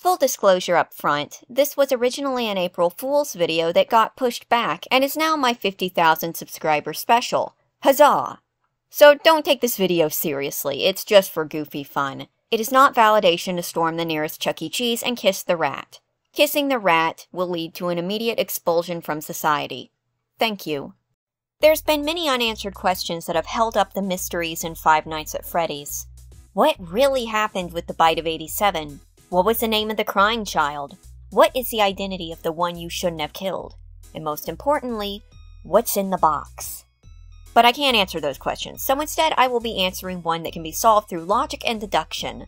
Full disclosure up front, this was originally an April Fool's video that got pushed back and is now my 50,000 subscriber special. Huzzah! So don't take this video seriously, it's just for goofy fun. It is not validation to storm the nearest Chuck E. Cheese and kiss the rat. Kissing the rat will lead to an immediate expulsion from society. Thank you. There's been many unanswered questions that have held up the mysteries in Five Nights at Freddy's. What really happened with the Bite of 87? What was the name of the crying child? What is the identity of the one you shouldn't have killed? And most importantly, what's in the box? But I can't answer those questions, so instead I will be answering one that can be solved through logic and deduction.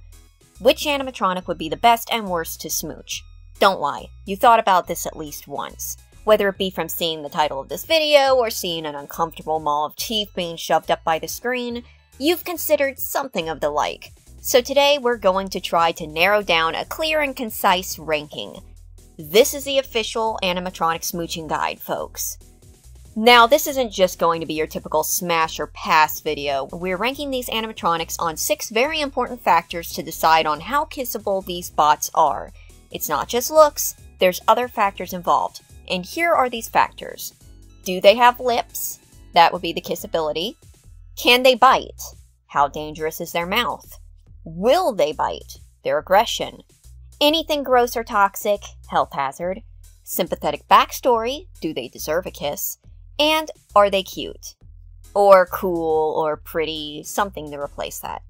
Which animatronic would be the best and worst to smooch? Don't lie, you thought about this at least once. Whether it be from seeing the title of this video or seeing an uncomfortable maw of teeth being shoved up by the screen, you've considered something of the like. So today we're going to try to narrow down a clear and concise ranking. This is the official animatronic smooching guide, folks. Now, this isn't just going to be your typical smash or pass video. We're ranking these animatronics on 6 very important factors to decide on how kissable these bots are. It's not just looks, there's other factors involved. And here are these factors. Do they have lips? That would be the kissability. Can they bite? How dangerous is their mouth? Will they bite? Their aggression. Anything gross or toxic? Health hazard. Sympathetic backstory? Do they deserve a kiss? And are they cute? Or cool or pretty, something to replace that.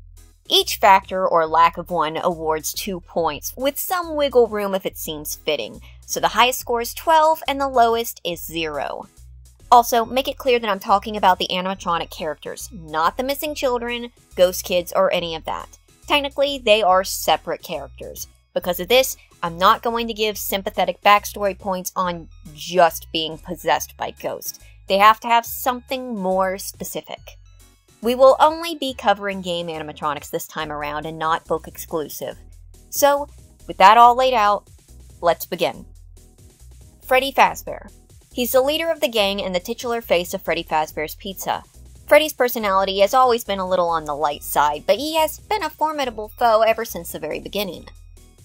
Each factor or lack of one awards 2 points, with some wiggle room if it seems fitting. So the highest score is 12 and the lowest is 0. Also, make it clear that I'm talking about the animatronic characters, not the missing children, ghost kids, or any of that. Technically, they are separate characters. Because of this, I'm not going to give sympathetic backstory points on just being possessed by ghosts. They have to have something more specific. We will only be covering game animatronics this time around and not book exclusive. So, with that all laid out, let's begin. Freddy Fazbear. He's the leader of the gang and the titular face of Freddy Fazbear's Pizza. Freddy's personality has always been a little on the light side, but he has been a formidable foe ever since the very beginning.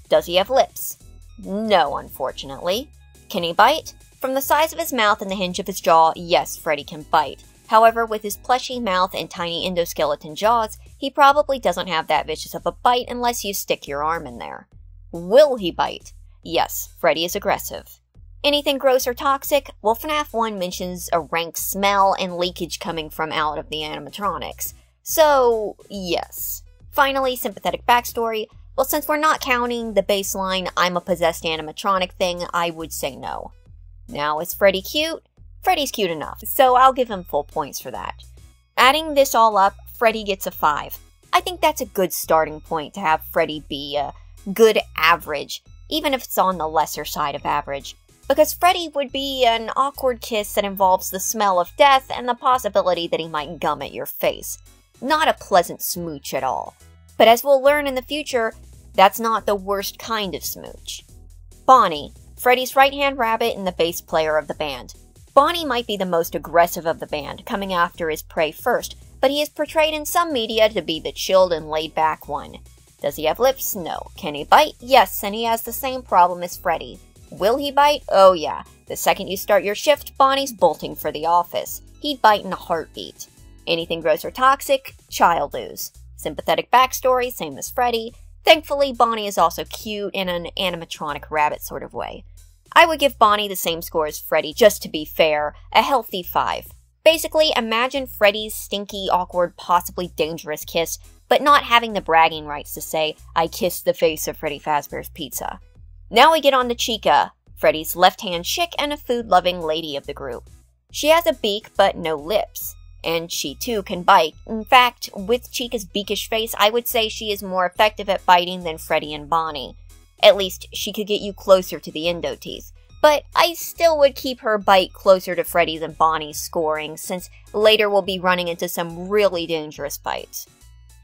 Does he have lips? No, unfortunately. Can he bite? From the size of his mouth and the hinge of his jaw, yes, Freddy can bite. However, with his plushy mouth and tiny endoskeleton jaws, he probably doesn't have that vicious of a bite unless you stick your arm in there. Will he bite? Yes, Freddy is aggressive. Anything gross or toxic? Well, FNAF 1 mentions a rank smell and leakage coming from out of the animatronics. So, yes. Finally, sympathetic backstory. Well, since we're not counting the baseline I'm a possessed animatronic thing, I would say no. Now, is Freddy cute? Freddy's cute enough, so I'll give him full points for that. Adding this all up, Freddy gets a 5. I think that's a good starting point to have Freddy be a good average, even if it's on the lesser side of average. Because Freddy would be an awkward kiss that involves the smell of death and the possibility that he might gum at your face. Not a pleasant smooch at all. But as we'll learn in the future, that's not the worst kind of smooch. Bonnie, Freddy's right-hand rabbit and the bass player of the band. Bonnie might be the most aggressive of the band, coming after his prey first, but he is portrayed in some media to be the chilled and laid-back one. Does he have lips? No. Can he bite? Yes, and he has the same problem as Freddy. Will he bite? Oh yeah. The second you start your shift, Bonnie's bolting for the office. He'd bite in a heartbeat. Anything gross or toxic? Child ooze. Sympathetic backstory, same as Freddy. Thankfully, Bonnie is also cute in an animatronic rabbit sort of way. I would give Bonnie the same score as Freddy, just to be fair, a healthy 5. Basically, imagine Freddy's stinky, awkward, possibly dangerous kiss, but not having the bragging rights to say, I kissed the face of Freddy Fazbear's Pizza. Now we get on to Chica, Freddy's left-hand chick and a food-loving lady of the group. She has a beak, but no lips. And she too can bite. In fact, with Chica's beakish face, I would say she is more effective at biting than Freddy and Bonnie. At least, she could get you closer to the endo teeth. But I still would keep her bite closer to Freddy's and Bonnie's scoring, since later we'll be running into some really dangerous bites.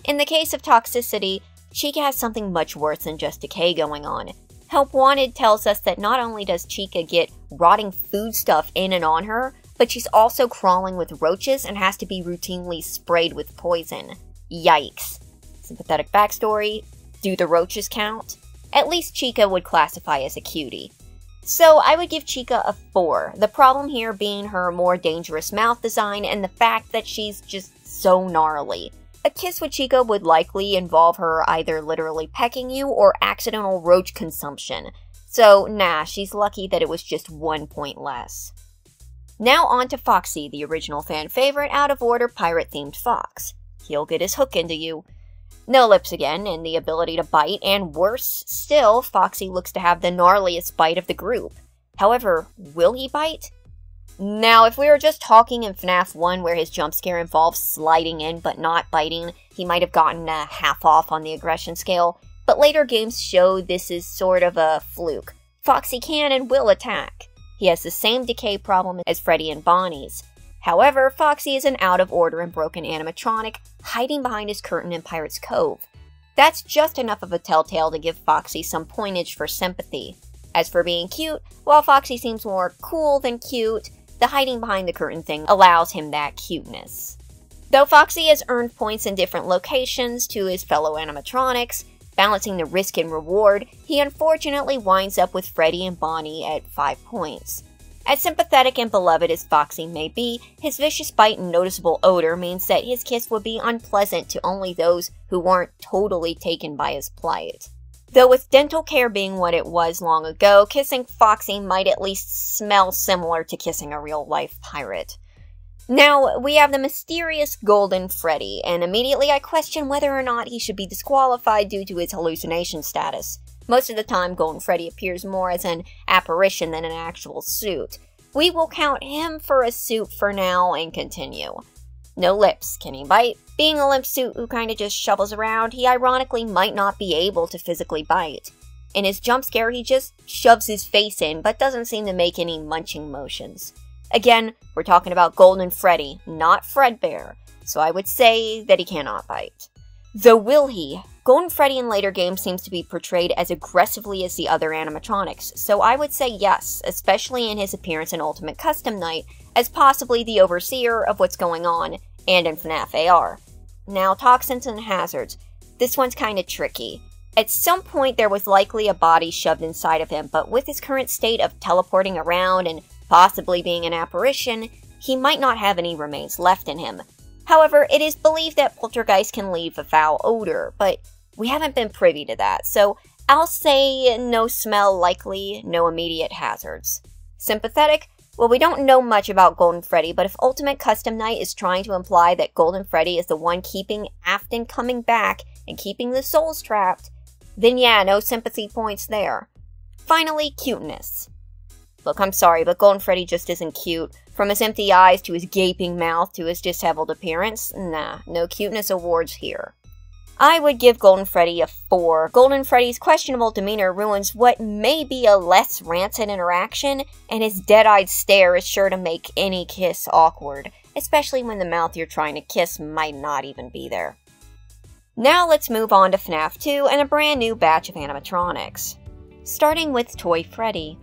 In the case of toxicity, Chica has something much worse than just decay going on. Help Wanted tells us that not only does Chica get rotting food stuff in and on her, but she's also crawling with roaches and has to be routinely sprayed with poison. Yikes. Sympathetic backstory. Do the roaches count? At least Chica would classify as a cutie. So I would give Chica a 4, the problem here being her more dangerous mouth design and the fact that she's just so gnarly. A kiss with Chica would likely involve her either literally pecking you or accidental roach consumption. So nah, she's lucky that it was just 1 point less. Now on to Foxy, the original fan favorite out-of-order pirate-themed fox. He'll get his hook into you. No lips again, and the ability to bite, and worse still, Foxy looks to have the gnarliest bite of the group. However, will he bite? Now, if we were just talking in FNAF 1 where his jump scare involves sliding in but not biting, he might have gotten a half off on the aggression scale, but later games show this is sort of a fluke. Foxy can and will attack. He has the same decay problem as Freddy and Bonnie's. However, Foxy is an out-of-order and broken animatronic, hiding behind his curtain in Pirate's Cove. That's just enough of a telltale to give Foxy some pointage for sympathy. As for being cute, while Foxy seems more cool than cute, the hiding behind the curtain thing allows him that cuteness. Though Foxy has earned points in different locations to his fellow animatronics, balancing the risk and reward, he unfortunately winds up with Freddy and Bonnie at 5 points. As sympathetic and beloved as Foxy may be, his vicious bite and noticeable odor means that his kiss would be unpleasant to only those who weren't totally taken by his plight. Though with dental care being what it was long ago, kissing Foxy might at least smell similar to kissing a real-life pirate. Now, we have the mysterious Golden Freddy, and immediately I question whether or not he should be disqualified due to his hallucination status. Most of the time, Golden Freddy appears more as an apparition than an actual suit. We will count him for a suit for now and continue. No lips. Can he bite? Being a limp suit who kinda just shovels around, he ironically might not be able to physically bite. In his jump scare, he just shoves his face in, but doesn't seem to make any munching motions. Again, we're talking about Golden Freddy, not Fredbear, so I would say that he cannot bite. Though will he? Golden Freddy in later games seems to be portrayed as aggressively as the other animatronics, so I would say yes, especially in his appearance in Ultimate Custom Night, as possibly the overseer of what's going on, and in FNAF AR. Now, toxins and hazards. This one's kinda tricky. At some point there was likely a body shoved inside of him, but with his current state of teleporting around and possibly being an apparition, he might not have any remains left in him. However, it is believed that poltergeists can leave a foul odor, but we haven't been privy to that, so I'll say no smell likely, no immediate hazards. Sympathetic? Well, we don't know much about Golden Freddy, but if Ultimate Custom Night is trying to imply that Golden Freddy is the one keeping Afton coming back and keeping the souls trapped, then yeah, no sympathy points there. Finally, cuteness. Look, I'm sorry, but Golden Freddy just isn't cute. From his empty eyes to his gaping mouth to his disheveled appearance, nah, no cuteness awards here. I would give Golden Freddy a 4. Golden Freddy's questionable demeanor ruins what may be a less rancid interaction, and his dead-eyed stare is sure to make any kiss awkward, especially when the mouth you're trying to kiss might not even be there. Now let's move on to FNAF 2 and a brand new batch of animatronics. Starting with Toy Freddy.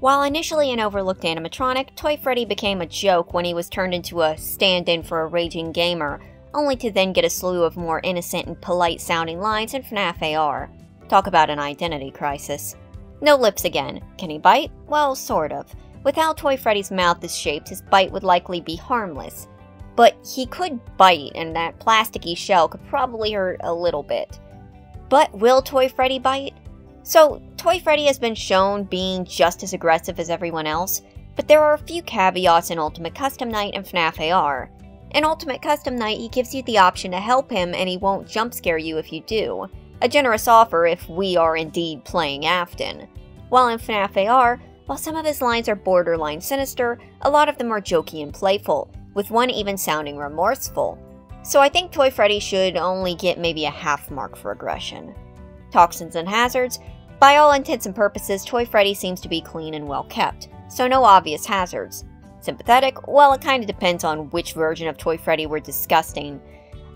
While initially an overlooked animatronic, Toy Freddy became a joke when he was turned into a stand-in for a raging gamer, only to then get a slew of more innocent and polite-sounding lines in FNAF AR. Talk about an identity crisis. No lips again. Can he bite? Well, sort of. With how Toy Freddy's mouth is shaped, his bite would likely be harmless. But he could bite, and that plasticky shell could probably hurt a little bit. But will Toy Freddy bite? So, Toy Freddy has been shown being just as aggressive as everyone else, but there are a few caveats in Ultimate Custom Night and FNAF AR. In Ultimate Custom Night, he gives you the option to help him and he won't jump scare you if you do, a generous offer if we are indeed playing Afton. While in FNAF AR, while some of his lines are borderline sinister, a lot of them are jokey and playful, with one even sounding remorseful. So I think Toy Freddy should only get maybe a half mark for aggression. Toxins and hazards. By all intents and purposes, Toy Freddy seems to be clean and well kept, so no obvious hazards. Sympathetic? Well, it kinda depends on which version of Toy Freddy we're discussing.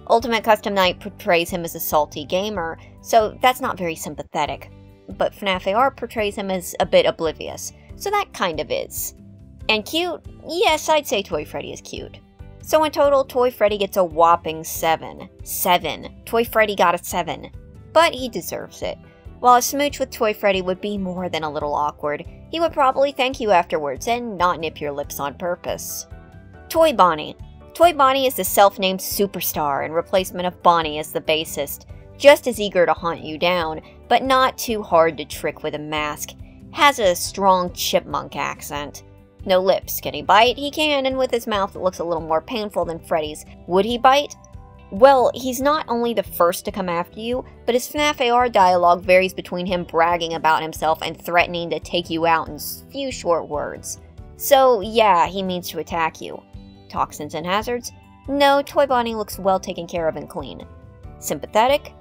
Ultimate Custom Night portrays him as a salty gamer, so that's not very sympathetic. But FNAF AR portrays him as a bit oblivious, so that kind of is. And cute? Yes, I'd say Toy Freddy is cute. So in total, Toy Freddy gets a whopping 7. Toy Freddy got a 7. But he deserves it. While a smooch with Toy Freddy would be more than a little awkward, he would probably thank you afterwards and not nip your lips on purpose. Toy Bonnie. Toy Bonnie is the self-named superstar in replacement of Bonnie as the bassist, just as eager to hunt you down, but not too hard to trick with a mask. Has a strong chipmunk accent. No lips. Can he bite? He can, and with his mouth that looks a little more painful than Freddy's. Would he bite? Well, he's not only the first to come after you, but his FNAF AR dialogue varies between him bragging about himself and threatening to take you out in few short words. So yeah, he means to attack you. Toxins and hazards? No, Toy Bonnie looks well taken care of and clean. Sympathetic?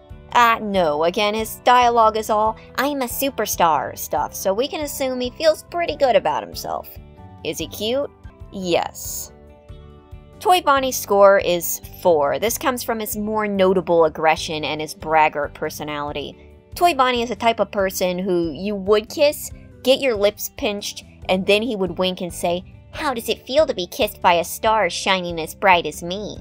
No, again, his dialogue is all, I'm a superstar stuff, so we can assume he feels pretty good about himself. Is he cute? Yes. Toy Bonnie's score is 4. This comes from his more notable aggression and his braggart personality. Toy Bonnie is the type of person who you would kiss, get your lips pinched, and then he would wink and say, how does it feel to be kissed by a star shining as bright as me?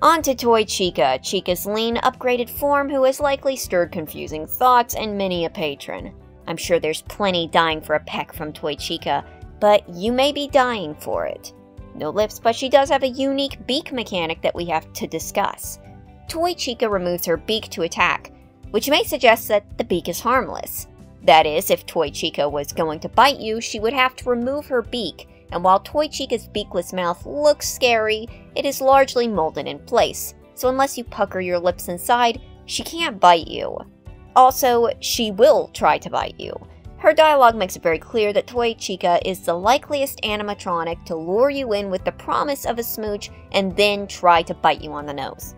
On to Toy Chica, Chica's lean, upgraded form who has likely stirred confusing thoughts and many a patron. I'm sure there's plenty dying for a peck from Toy Chica, but you may be dying for it. No lips, but she does have a unique beak mechanic that we have to discuss. Toy Chica removes her beak to attack, which may suggest that the beak is harmless. That is, if Toy Chica was going to bite you, she would have to remove her beak, and while Toy Chica's beakless mouth looks scary, it is largely molded in place, so unless you pucker your lips inside, she can't bite you. Also, she will try to bite you. Her dialogue makes it very clear that Toy Chica is the likeliest animatronic to lure you in with the promise of a smooch and then try to bite you on the nose.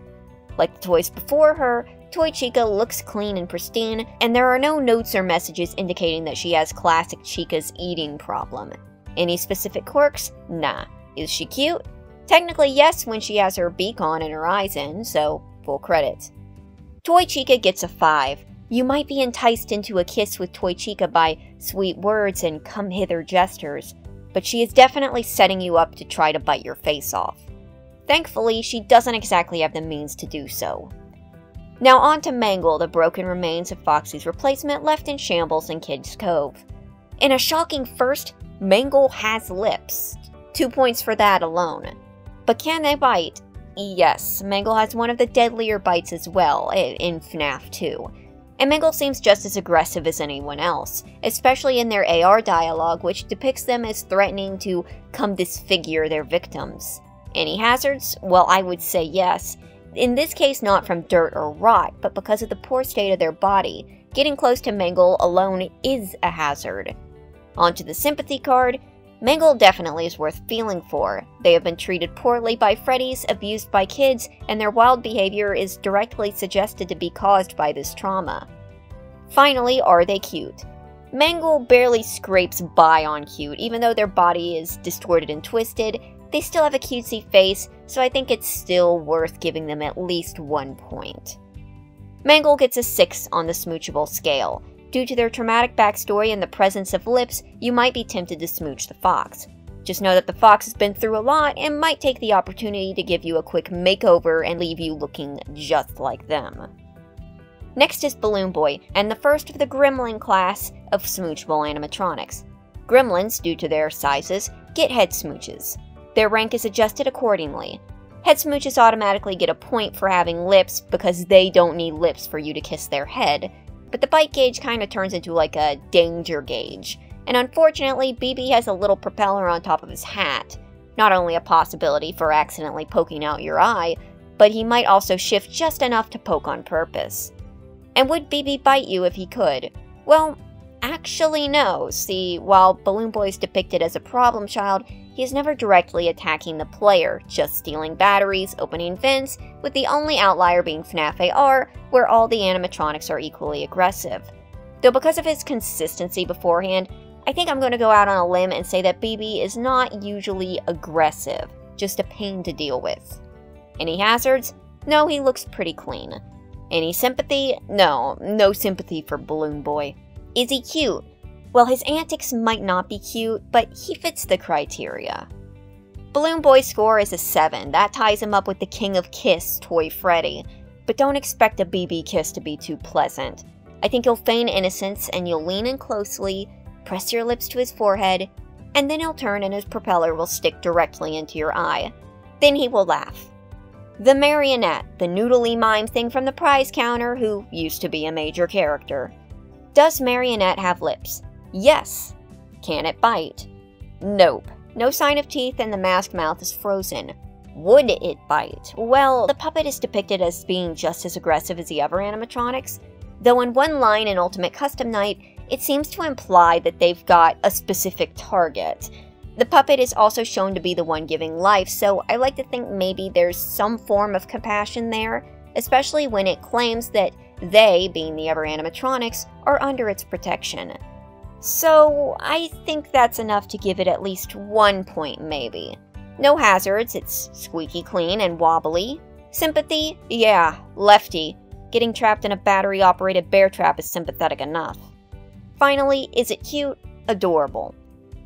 Like the toys before her, Toy Chica looks clean and pristine, and there are no notes or messages indicating that she has classic Chica's eating problem. Any specific quirks? Nah. Is she cute? Technically yes, when she has her beak on and her eyes in, so full credit. Toy Chica gets a 5. You might be enticed into a kiss with Toy Chica by sweet words and come hither gestures, but she is definitely setting you up to try to bite your face off. Thankfully, she doesn't exactly have the means to do so. Now on to Mangle, the broken remains of Foxy's replacement left in shambles in Kids Cove. In a shocking first, Mangle has lips. 2 points for that alone. But can they bite? Yes, Mangle has one of the deadlier bites as well, in FNAF 2. And Mangle seems just as aggressive as anyone else, especially in their AR dialogue, which depicts them as threatening to come disfigure their victims. Any hazards? Well, I would say yes. In this case, not from dirt or rot, but because of the poor state of their body. Getting close to Mangle alone is a hazard. Onto the sympathy card, Mangle definitely is worth feeling for. They have been treated poorly by Freddy's, abused by kids, and their wild behavior is directly suggested to be caused by this trauma. Finally, are they cute? Mangle barely scrapes by on cute, even though their body is distorted and twisted. They still have a cutesy face, so I think it's still worth giving them at least 1 point. Mangle gets a 6 on the smoochable scale. Due to their traumatic backstory and the presence of lips, you might be tempted to smooch the fox. Just know that the fox has been through a lot and might take the opportunity to give you a quick makeover and leave you looking just like them. Next is Balloon Boy, and the first of the Gremlin class of smoochable animatronics. Gremlins, due to their sizes, get head smooches. Their rank is adjusted accordingly. Head smooches automatically get a point for having lips because they don't need lips for you to kiss their head. But the bite gauge kind of turns into like a danger gauge. And unfortunately, BB has a little propeller on top of his hat. Not only a possibility for accidentally poking out your eye, but he might also shift just enough to poke on purpose. And would BB bite you if he could? Well, actually no. See, while Balloon Boy is depicted as a problem child, he is never directly attacking the player, just stealing batteries, opening vents, with the only outlier being FNAF AR, where all the animatronics are equally aggressive. Though because of his consistency beforehand, I think I'm going to go out on a limb and say that BB is not usually aggressive, just a pain to deal with. Any hazards? No, he looks pretty clean. Any sympathy? No, no sympathy for Balloon Boy. Is he cute? Well, his antics might not be cute, but he fits the criteria. Balloon Boy's score is a 7. That ties him up with the king of kiss, Toy Freddy. But don't expect a BB kiss to be too pleasant. I think you'll feign innocence and you'll lean in closely, press your lips to his forehead, and then he'll turn and his propeller will stick directly into your eye. Then he will laugh. The Marionette, the noodly mime thing from the prize counter who used to be a major character. Does Marionette have lips? Yes. Can it bite? Nope. No sign of teeth and the masked mouth is frozen. Would it bite? Well, the puppet is depicted as being just as aggressive as the other animatronics, though in one line in Ultimate Custom Night, it seems to imply that they've got a specific target. The puppet is also shown to be the one giving life, so I like to think maybe there's some form of compassion there, especially when it claims that they, being the other animatronics, are under its protection. So I think that's enough to give it at least 1 point maybe. No hazards, it's squeaky clean and wobbly. Sympathy? Yeah, lefty. Getting trapped in a battery-operated bear trap is sympathetic enough. Finally, is it cute? Adorable.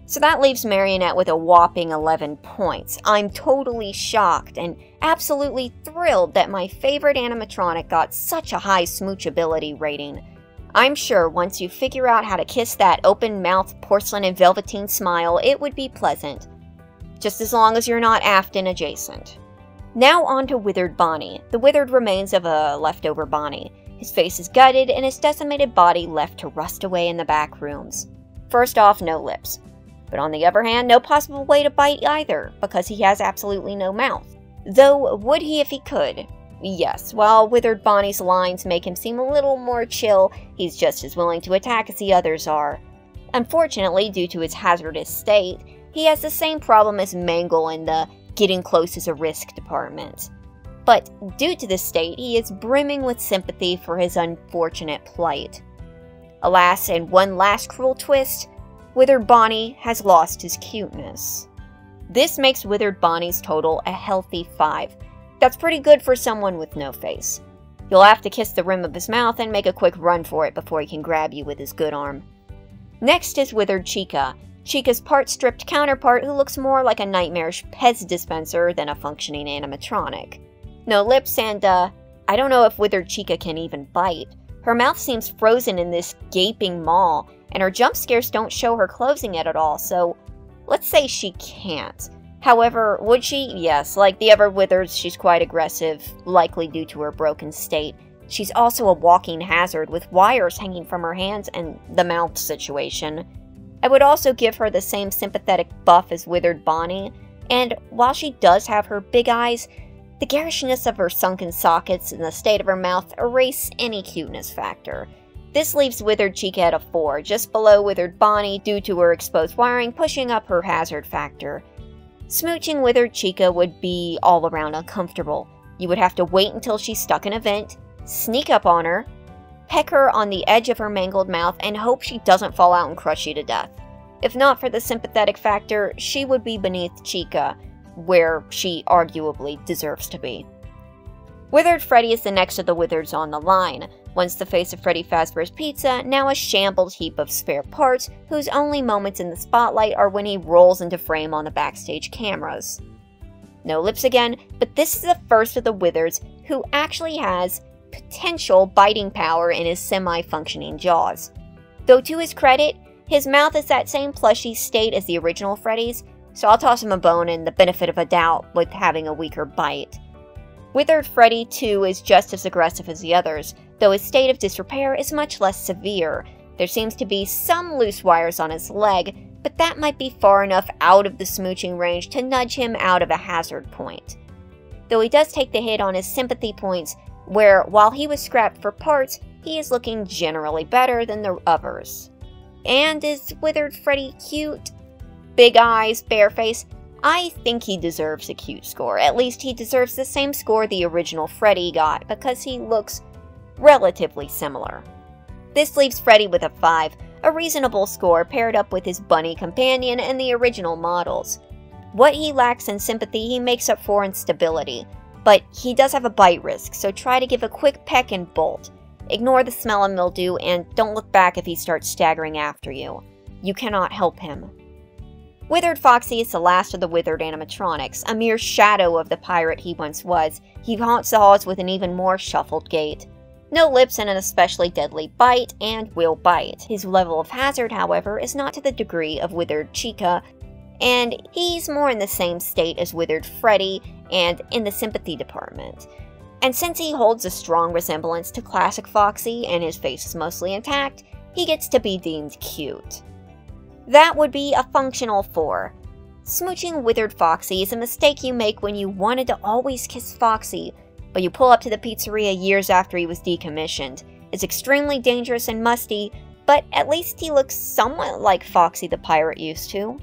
So that leaves Marionette with a whopping 11 points. I'm totally shocked and absolutely thrilled that my favorite animatronic got such a high smoochability rating. I'm sure once you figure out how to kiss that open-mouthed porcelain and velveteen smile, it would be pleasant. Just as long as you're not Afton adjacent. Now on to Withered Bonnie, the withered remains of a leftover Bonnie. His face is gutted and his decimated body left to rust away in the back rooms. First off, no lips. But on the other hand, no possible way to bite either, because he has absolutely no mouth. Though, would he if he could? Yes, while Withered Bonnie's lines make him seem a little more chill, he's just as willing to attack as the others are. Unfortunately, due to his hazardous state, he has the same problem as Mangle in the getting close is a risk department. But due to this state, he is brimming with sympathy for his unfortunate plight. Alas, in one last cruel twist, Withered Bonnie has lost his cuteness. This makes Withered Bonnie's total a healthy 5. That's pretty good for someone with no face. You'll have to kiss the rim of his mouth and make a quick run for it before he can grab you with his good arm. Next is Withered Chica, Chica's part-stripped counterpart who looks more like a nightmarish Pez dispenser than a functioning animatronic. No lips and, I don't know if Withered Chica can even bite. Her mouth seems frozen in this gaping maw, and her jump scares don't show her closing it at all, so let's say she can't. However, would she? Yes, like the other Withers, she's quite aggressive, likely due to her broken state. She's also a walking hazard, with wires hanging from her hands and the mouth situation. I would also give her the same sympathetic buff as Withered Bonnie, and while she does have her big eyes, the garishness of her sunken sockets and the state of her mouth erase any cuteness factor. This leaves Withered Chica at a 4, just below Withered Bonnie due to her exposed wiring pushing up her hazard factor. Smooching Withered Chica would be all around uncomfortable. You would have to wait until she's stuck in a vent, sneak up on her, peck her on the edge of her mangled mouth, and hope she doesn't fall out and crush you to death. If not for the sympathetic factor, she would be beneath Chica, where she arguably deserves to be. Withered Freddy is the next of the withers on the line. Once the face of Freddy Fazbear's Pizza, now a shambled heap of spare parts, whose only moments in the spotlight are when he rolls into frame on the backstage cameras. No lips again, but this is the first of the Withers who actually has potential biting power in his semi-functioning jaws. Though to his credit, his mouth is that same plushy state as the original Freddy's, so I'll toss him a bone in the benefit of a doubt with having a weaker bite. Withered Freddy, too, is just as aggressive as the others, though his state of disrepair is much less severe. There seems to be some loose wires on his leg, but that might be far enough out of the smooching range to nudge him out of a hazard point. Though he does take the hit on his sympathy points, where, while he was scrapped for parts, he is looking generally better than the others. And is Withered Freddy cute? Big eyes, bare face. I think he deserves a cute score. At least he deserves the same score the original Freddy got, because he looks relatively similar. This leaves Freddy with a 5, a reasonable score paired up with his bunny companion and the original models. What he lacks in sympathy, he makes up for in stability, but he does have a bite risk, so try to give a quick peck and bolt. Ignore the smell and mildew, and don't look back if he starts staggering after you. You cannot help him. Withered Foxy is the last of the withered animatronics, a mere shadow of the pirate he once was. He haunts the halls with an even more shuffled gait. no lips and an especially deadly bite, and will bite. His level of hazard, however, is not to the degree of Withered Chica, and he's more in the same state as Withered Freddy and in the sympathy department. And since he holds a strong resemblance to classic Foxy and his face is mostly intact, he gets to be deemed cute. That would be a functional 4. Smooching Withered Foxy is a mistake you make when you wanted to always kiss Foxy, but you pull up to the pizzeria years after he was decommissioned. It's extremely dangerous and musty, but at least he looks somewhat like Foxy the pirate used to.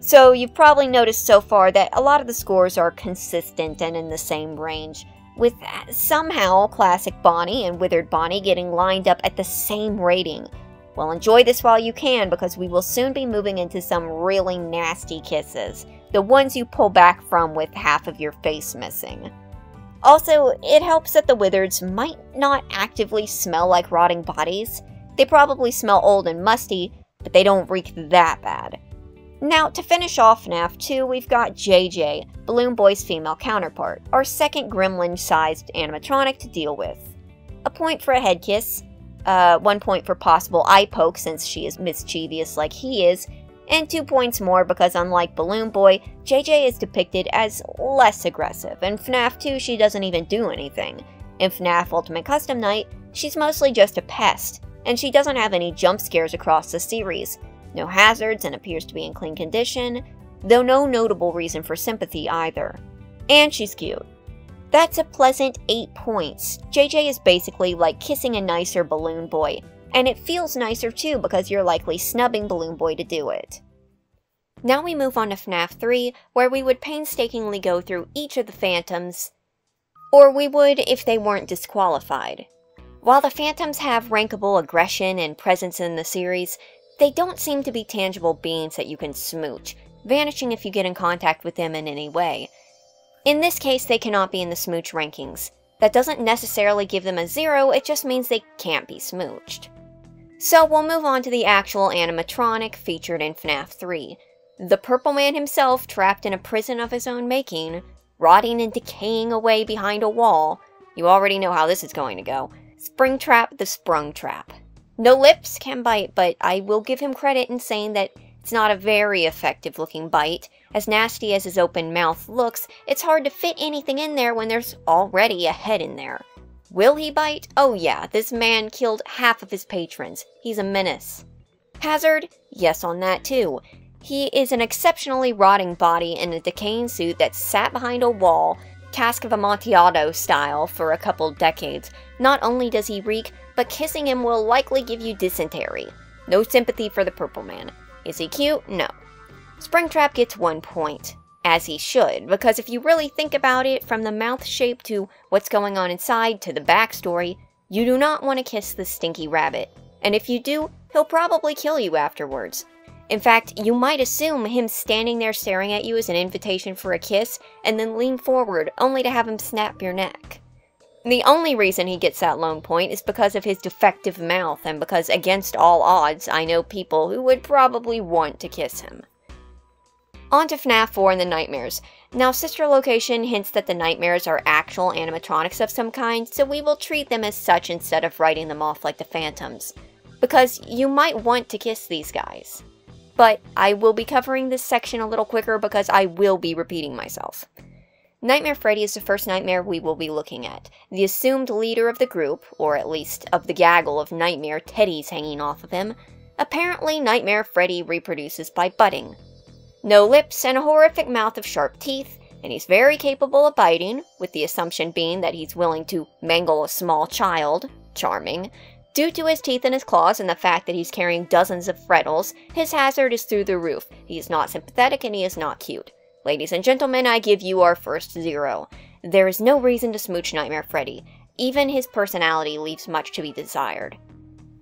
So you've probably noticed so far that a lot of the scores are consistent and in the same range, with somehow Classic Bonnie and Withered Bonnie getting lined up at the same rating. Well, enjoy this while you can, because we will soon be moving into some really nasty kisses. The ones you pull back from with half of your face missing. Also, it helps that the Withereds might not actively smell like rotting bodies. They probably smell old and musty, but they don't reek that bad. Now, to finish off FNAF 2, we've got JJ, Balloon Boy's female counterpart, our second gremlin-sized animatronic to deal with. A point for a head kiss, 1 point for possible eye poke since she is mischievous like he is, and 2 points more because unlike Balloon Boy, JJ is depicted as less aggressive. In FNAF 2, she doesn't even do anything. In FNAF Ultimate Custom Night, she's mostly just a pest, and she doesn't have any jump scares across the series. No hazards, and appears to be in clean condition, though no notable reason for sympathy either. And she's cute. That's a pleasant 8 points. JJ is basically like kissing a nicer Balloon Boy, and it feels nicer too because you're likely snubbing Balloon Boy to do it. Now we move on to FNAF 3, where we would painstakingly go through each of the Phantoms, or we would if they weren't disqualified. While the Phantoms have rankable aggression and presence in the series, they don't seem to be tangible beings that you can smooch, vanishing if you get in contact with them in any way. In this case, they cannot be in the smooch rankings. That doesn't necessarily give them a 0, it just means they can't be smooched. So we'll move on to the actual animatronic featured in FNAF 3. The Purple Man himself, trapped in a prison of his own making, rotting and decaying away behind a wall. You already know how this is going to go. Springtrap the Sprungtrap. No lips, can bite, but I will give him credit in saying that it's not a very effective looking bite. As nasty as his open mouth looks, it's hard to fit anything in there when there's already a head in there. Will he bite? Oh yeah, this man killed half of his patrons. He's a menace. Hazard? Yes on that too. He is an exceptionally rotting body in a decaying suit that sat behind a wall, Cask of Amontillado style, for a couple decades. Not only does he reek, but kissing him will likely give you dysentery. No sympathy for the Purple Man. Is he cute? No. Springtrap gets 1 point. As he should, because if you really think about it, from the mouth shape to what's going on inside to the backstory, you do not want to kiss the stinky rabbit. And if you do, he'll probably kill you afterwards. In fact, you might assume him standing there staring at you is an invitation for a kiss, and then lean forward, only to have him snap your neck. The only reason he gets that lone point is because of his defective mouth, and because against all odds, I know people who would probably want to kiss him. On to FNAF 4 and the Nightmares. Now, Sister Location hints that the Nightmares are actual animatronics of some kind, so we will treat them as such instead of writing them off like the Phantoms. Because you might want to kiss these guys. But I will be covering this section a little quicker because I will be repeating myself. Nightmare Freddy is the first nightmare we will be looking at. The assumed leader of the group, or at least of the gaggle of nightmare teddies hanging off of him. Apparently, Nightmare Freddy reproduces by butting. No lips and a horrific mouth of sharp teeth, and he's very capable of biting, with the assumption being that he's willing to mangle a small child. Charming. Due to his teeth and his claws and the fact that he's carrying dozens of Freddles, his hazard is through the roof. He is not sympathetic and he is not cute. Ladies and gentlemen, I give you our first 0. There is no reason to smooch Nightmare Freddy. Even his personality leaves much to be desired.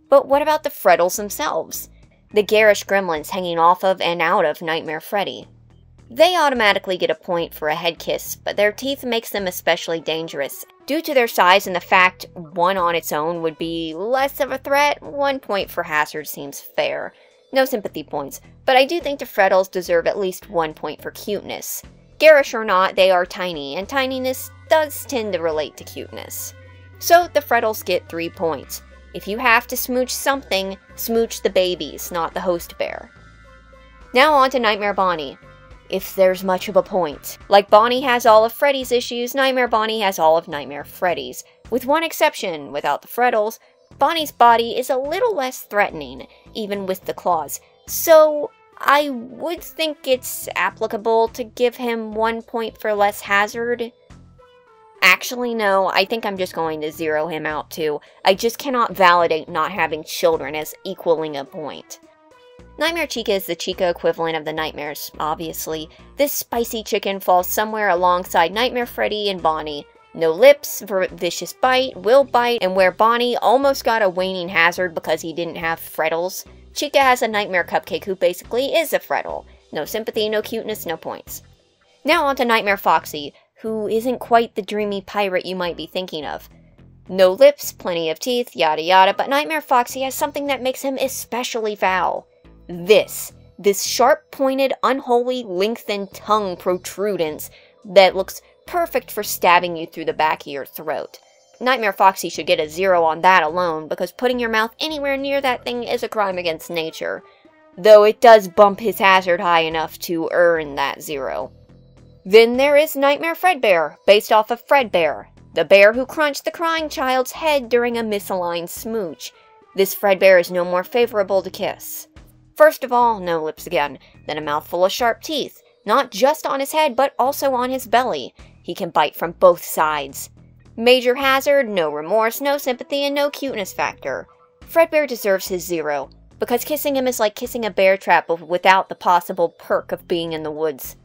But what about the Freddles themselves? The garish gremlins hanging off of and out of Nightmare Freddy. They automatically get a point for a head kiss, but their teeth makes them especially dangerous. Due to their size and the fact one on its own would be less of a threat, 1 point for hazard seems fair. No sympathy points, but I do think the Freddles deserve at least 1 point for cuteness. Garish or not, they are tiny, and tininess does tend to relate to cuteness. so the Freddles get 3 points. If you have to smooch something, smooch the babies, not the host bear. Now on to Nightmare Bonnie, if there's much of a point. Like Bonnie has all of Freddy's issues, Nightmare Bonnie has all of Nightmare Freddy's. With one exception, without the Freddles, Bonnie's body is a little less threatening, even with the claws. So I would think it's applicable to give him 1 point for less hazard. Actually, no, I think I'm just going to zero him out too. I just cannot validate not having children as equaling a point. Nightmare Chica is the Chica equivalent of the Nightmares, obviously. This spicy chicken falls somewhere alongside Nightmare Freddy and Bonnie. No lips, vicious bite, will bite, and where Bonnie almost got a waning hazard because he didn't have Freddles, Chica has a nightmare cupcake who basically is a Freddle. No sympathy, no cuteness, no points. Now on to Nightmare Foxy, who isn't quite the dreamy pirate you might be thinking of. No lips, plenty of teeth, yada yada, but Nightmare Foxy has something that makes him especially foul. This sharp-pointed, unholy, lengthened tongue protrudence that looks perfect for stabbing you through the back of your throat. Nightmare Foxy should get a 0 on that alone, because putting your mouth anywhere near that thing is a crime against nature. Though it does bump his hazard high enough to earn that 0. Then there is Nightmare Fredbear, based off of Fredbear, the bear who crunched the crying child's head during a misaligned smooch. This Fredbear is no more favorable to kiss. First of all, no lips again, then a mouthful of sharp teeth, not just on his head but also on his belly. He can bite from both sides. Major hazard, no remorse, no sympathy, and no cuteness factor. Fredbear deserves his 0, because kissing him is like kissing a bear trap without the possible perk of being in the woods.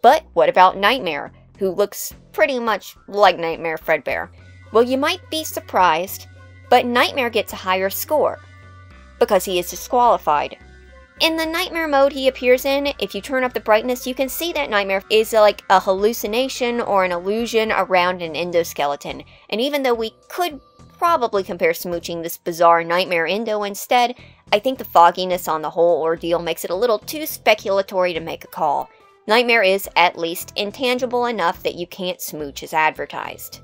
But what about Nightmare, who looks pretty much like Nightmare Fredbear? Well, you might be surprised, but Nightmare gets a higher score, because he is disqualified. In the nightmare mode he appears in, if you turn up the brightness, you can see that Nightmare is like a hallucination or an illusion around an endoskeleton. And even though we could probably compare smooching this bizarre Nightmare Endo instead, I think the fogginess on the whole ordeal makes it a little too speculatory to make a call. Nightmare is, at least, intangible enough that you can't smooch as advertised.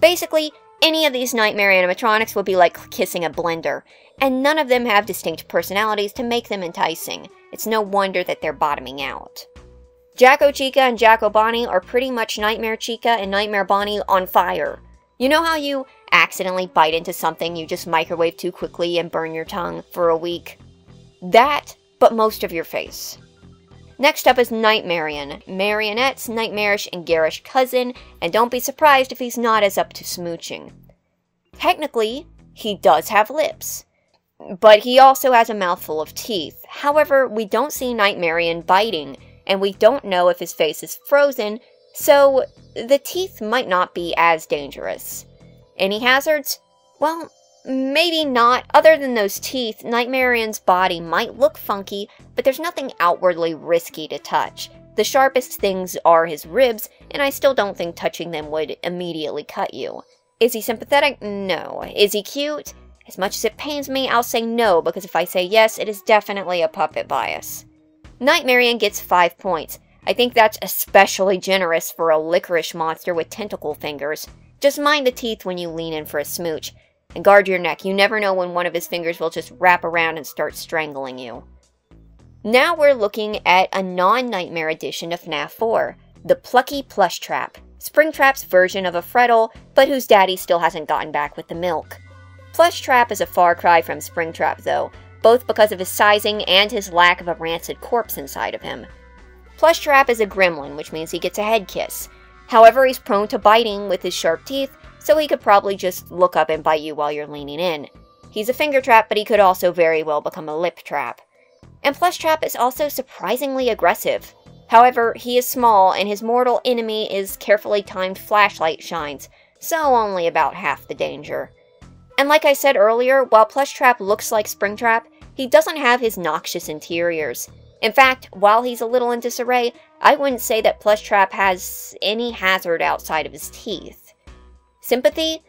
Basically, any of these nightmare animatronics would be like kissing a blender, and none of them have distinct personalities to make them enticing. It's no wonder that they're bottoming out. Jacko Chica and Jacko Bonnie are pretty much Nightmare Chica and Nightmare Bonnie on fire. You know how you accidentally bite into something you just microwave too quickly and burn your tongue for a week? That, but most of your face. Next up is Nightmarion, Marionette's nightmarish and garish cousin, and don't be surprised if he's not as up to smooching. Technically, he does have lips, but he also has a mouthful of teeth. However, we don't see Nightmarion biting, and we don't know if his face is frozen, so the teeth might not be as dangerous. Any hazards? Well, maybe not. Other than those teeth, Nightmarion's body might look funky, but there's nothing outwardly risky to touch. The sharpest things are his ribs, and I still don't think touching them would immediately cut you. Is he sympathetic? No. Is he cute? As much as it pains me, I'll say no, because if I say yes, it is definitely a puppet bias. Nightmarion gets 5 points. I think that's especially generous for a licorice monster with tentacle fingers. Just mind the teeth when you lean in for a smooch. And guard your neck, you never know when one of his fingers will just wrap around and start strangling you. Now we're looking at a non-nightmare edition of FNAF 4, the Plucky Plushtrap, Springtrap's version of a Freddle, but whose daddy still hasn't gotten back with the milk. Plushtrap is a far cry from Springtrap though, both because of his sizing and his lack of a rancid corpse inside of him. Plushtrap is a gremlin, which means he gets a head kiss. However, he's prone to biting with his sharp teeth, so he could probably just look up and bite you while you're leaning in. He's a finger trap, but he could also very well become a lip trap. And Plushtrap is also surprisingly aggressive. However, he is small, and his mortal enemy is carefully timed flashlight shines, so only about half the danger. And like I said earlier, while Plushtrap looks like Springtrap, he doesn't have his noxious interiors. In fact, while he's a little in disarray, I wouldn't say that Plushtrap has any hazard outside of his teeth. Sympathy?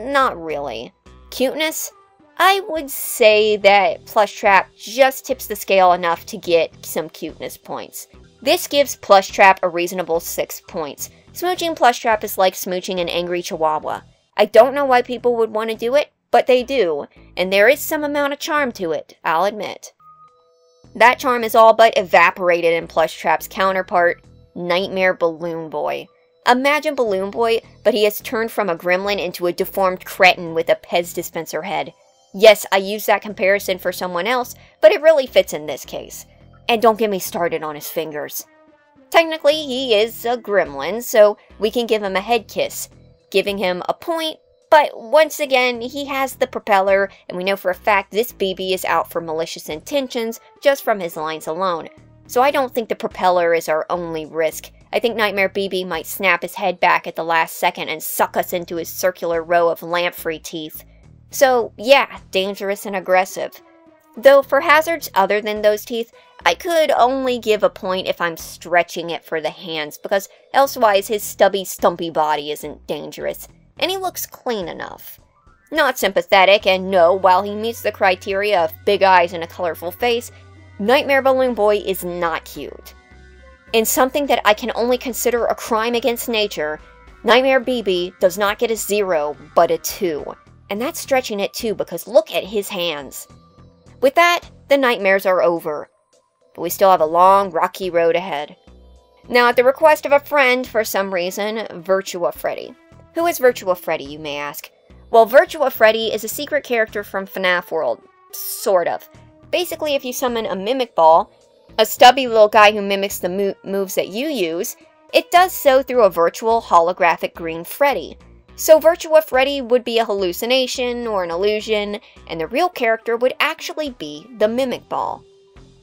Not really. Cuteness? I would say that Plushtrap just tips the scale enough to get some cuteness points. This gives Plushtrap a reasonable 6 points. Smooching Plushtrap is like smooching an angry chihuahua. I don't know why people would want to do it, but they do, and there is some amount of charm to it, I'll admit. That charm is all but evaporated in Plushtrap's counterpart, Nightmare Balloon Boy. Imagine Balloon Boy, but he has turned from a gremlin into a deformed cretin with a Pez dispenser head. Yes, I used that comparison for someone else, but it really fits in this case. And don't get me started on his fingers. Technically, he is a gremlin, so we can give him a head kiss, giving him a point, but once again, he has the propeller, and we know for a fact this BB is out for malicious intentions just from his lines alone. So I don't think the propeller is our only risk. I think Nightmare BB might snap his head back at the last second and suck us into his circular row of lamprey teeth. So yeah, dangerous and aggressive. Though for hazards other than those teeth, I could only give a point if I'm stretching it for the hands, because elsewise his stubby, stumpy body isn't dangerous, and he looks clean enough. Not sympathetic, and no, while he meets the criteria of big eyes and a colorful face, Nightmare Balloon Boy is not cute. In something that I can only consider a crime against nature, Nightmare BB does not get a 0, but a 2. And that's stretching it too, because look at his hands. With that, the nightmares are over. But we still have a long, rocky road ahead. Now, at the request of a friend, for some reason, Virtua Freddy. Who is Virtua Freddy, you may ask? Well, Virtua Freddy is a secret character from FNAF World. Sort of. Basically, if you summon a mimic ball, a stubby little guy who mimics the moves that you use, it does so through a virtual holographic green Freddy. So Virtua Freddy would be a hallucination or an illusion, and the real character would actually be the Mimic Ball.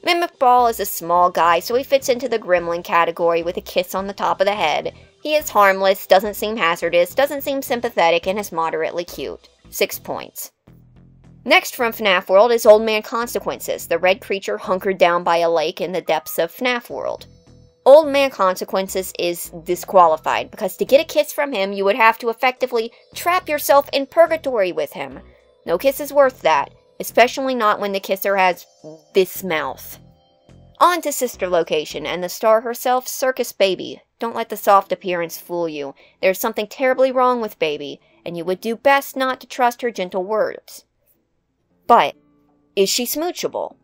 Mimic Ball is a small guy, so he fits into the gremlin category with a kiss on the top of the head. He is harmless, doesn't seem hazardous, doesn't seem sympathetic, and is moderately cute. 6 points. Next from FNAF World is Old Man Consequences, the red creature hunkered down by a lake in the depths of FNAF World. Old Man Consequences is disqualified, because to get a kiss from him, you would have to effectively trap yourself in purgatory with him. No kiss is worth that, especially not when the kisser has this mouth. On to Sister Location, and the star herself, Circus Baby. Don't let the soft appearance fool you. There's something terribly wrong with Baby, and you would do best not to trust her gentle words. But, is she smoochable?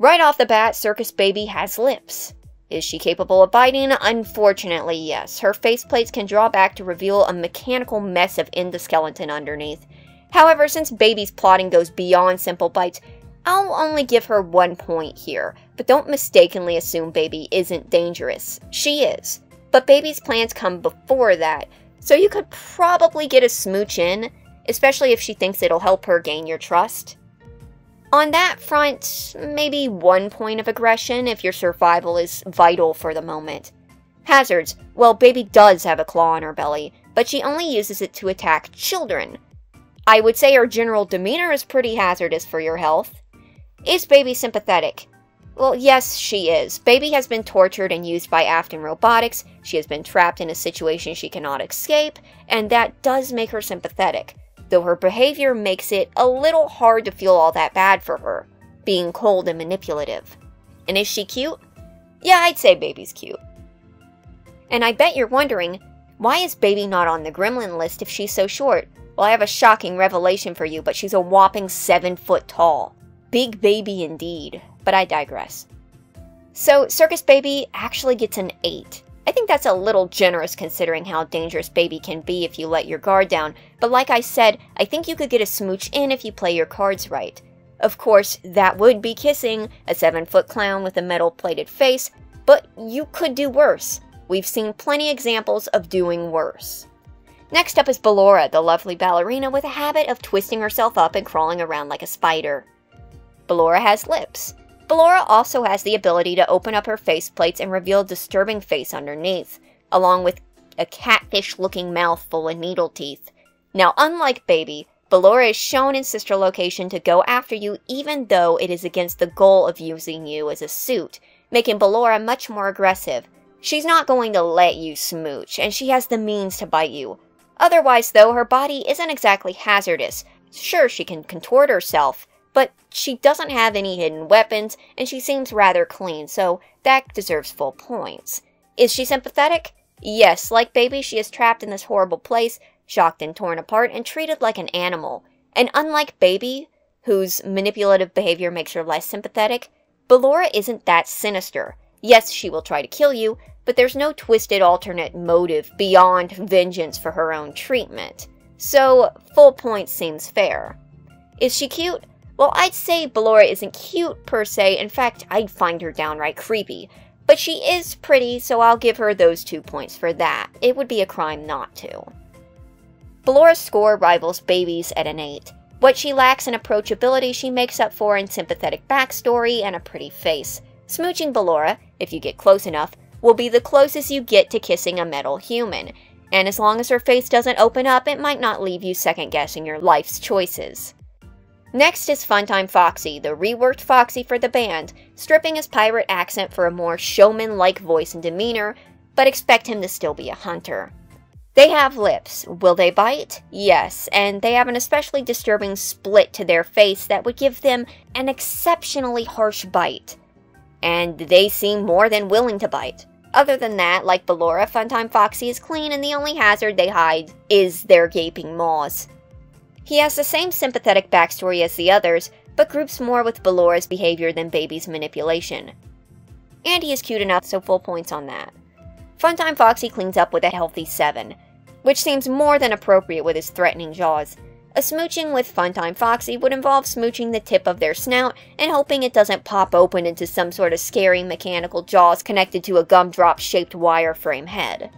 Right off the bat, Circus Baby has lips. Is she capable of biting? Unfortunately, yes. Her faceplates can draw back to reveal a mechanical mess of endoskeleton underneath. However, since Baby's plotting goes beyond simple bites, I'll only give her 1 point here. But don't mistakenly assume Baby isn't dangerous. She is. But Baby's plans come before that, so you could probably get a smooch in, especially if she thinks it'll help her gain your trust. On that front, maybe 1 point of aggression if your survival is vital for the moment. Hazards. Well, Baby does have a claw on her belly, but she only uses it to attack children. I would say her general demeanor is pretty hazardous for your health. Is Baby sympathetic? Well, yes, she is. Baby has been tortured and used by Afton Robotics, she has been trapped in a situation she cannot escape, and that does make her sympathetic. Though her behavior makes it a little hard to feel all that bad for her, being cold and manipulative. And is she cute? Yeah, I'd say Baby's cute. And I bet you're wondering, why is Baby not on the gremlin list if she's so short? Well, I have a shocking revelation for you, but she's a whopping 7 foot tall. Big Baby indeed, but I digress. So, Circus Baby actually gets an 8. I think that's a little generous considering how dangerous Baby can be if you let your guard down, but like I said, I think you could get a smooch in if you play your cards right. Of course, that would be kissing a 7-foot clown with a metal-plated face, but you could do worse. We've seen plenty examples of doing worse. Next up is Ballora, the lovely ballerina with a habit of twisting herself up and crawling around like a spider. Ballora has lips. Ballora also has the ability to open up her faceplates and reveal a disturbing face underneath, along with a catfish-looking mouth full of needle teeth. Now, unlike Baby, Ballora is shown in Sister Location to go after you even though it is against the goal of using you as a suit, making Ballora much more aggressive. She's not going to let you smooch, and she has the means to bite you. Otherwise, though, her body isn't exactly hazardous. Sure, she can contort herself, but she doesn't have any hidden weapons, and she seems rather clean, so that deserves full points. Is she sympathetic? Yes, like Baby, she is trapped in this horrible place. shocked and torn apart and treated like an animal. And unlike Baby, whose manipulative behavior makes her less sympathetic, Ballora isn't that sinister. Yes, she will try to kill you, but there's no twisted alternate motive beyond vengeance for her own treatment. So, full point seems fair. Is she cute? Well, I'd say Ballora isn't cute per se, in fact, I'd find her downright creepy. But she is pretty, so I'll give her those 2 points for that. It would be a crime not to. Ballora's score rivals Baby's at an 8. What she lacks in approachability, she makes up for in sympathetic backstory and a pretty face. Smooching Ballora, if you get close enough, will be the closest you get to kissing a metal human, and as long as her face doesn't open up, it might not leave you second-guessing your life's choices. Next is Funtime Foxy, the reworked Foxy for the band, stripping his pirate accent for a more showman-like voice and demeanor, but expect him to still be a hunter. They have lips. Will they bite? Yes, and they have an especially disturbing split to their face that would give them an exceptionally harsh bite. And they seem more than willing to bite. Other than that, like Ballora, Funtime Foxy is clean and the only hazard they hide is their gaping maws. He has the same sympathetic backstory as the others, but groups more with Ballora's behavior than Baby's manipulation. And he is cute enough, so full points on that. Funtime Foxy cleans up with a healthy 7, which seems more than appropriate with his threatening jaws. A smooching with Funtime Foxy would involve smooching the tip of their snout and hoping it doesn't pop open into some sort of scary mechanical jaws connected to a gumdrop-shaped wireframe head.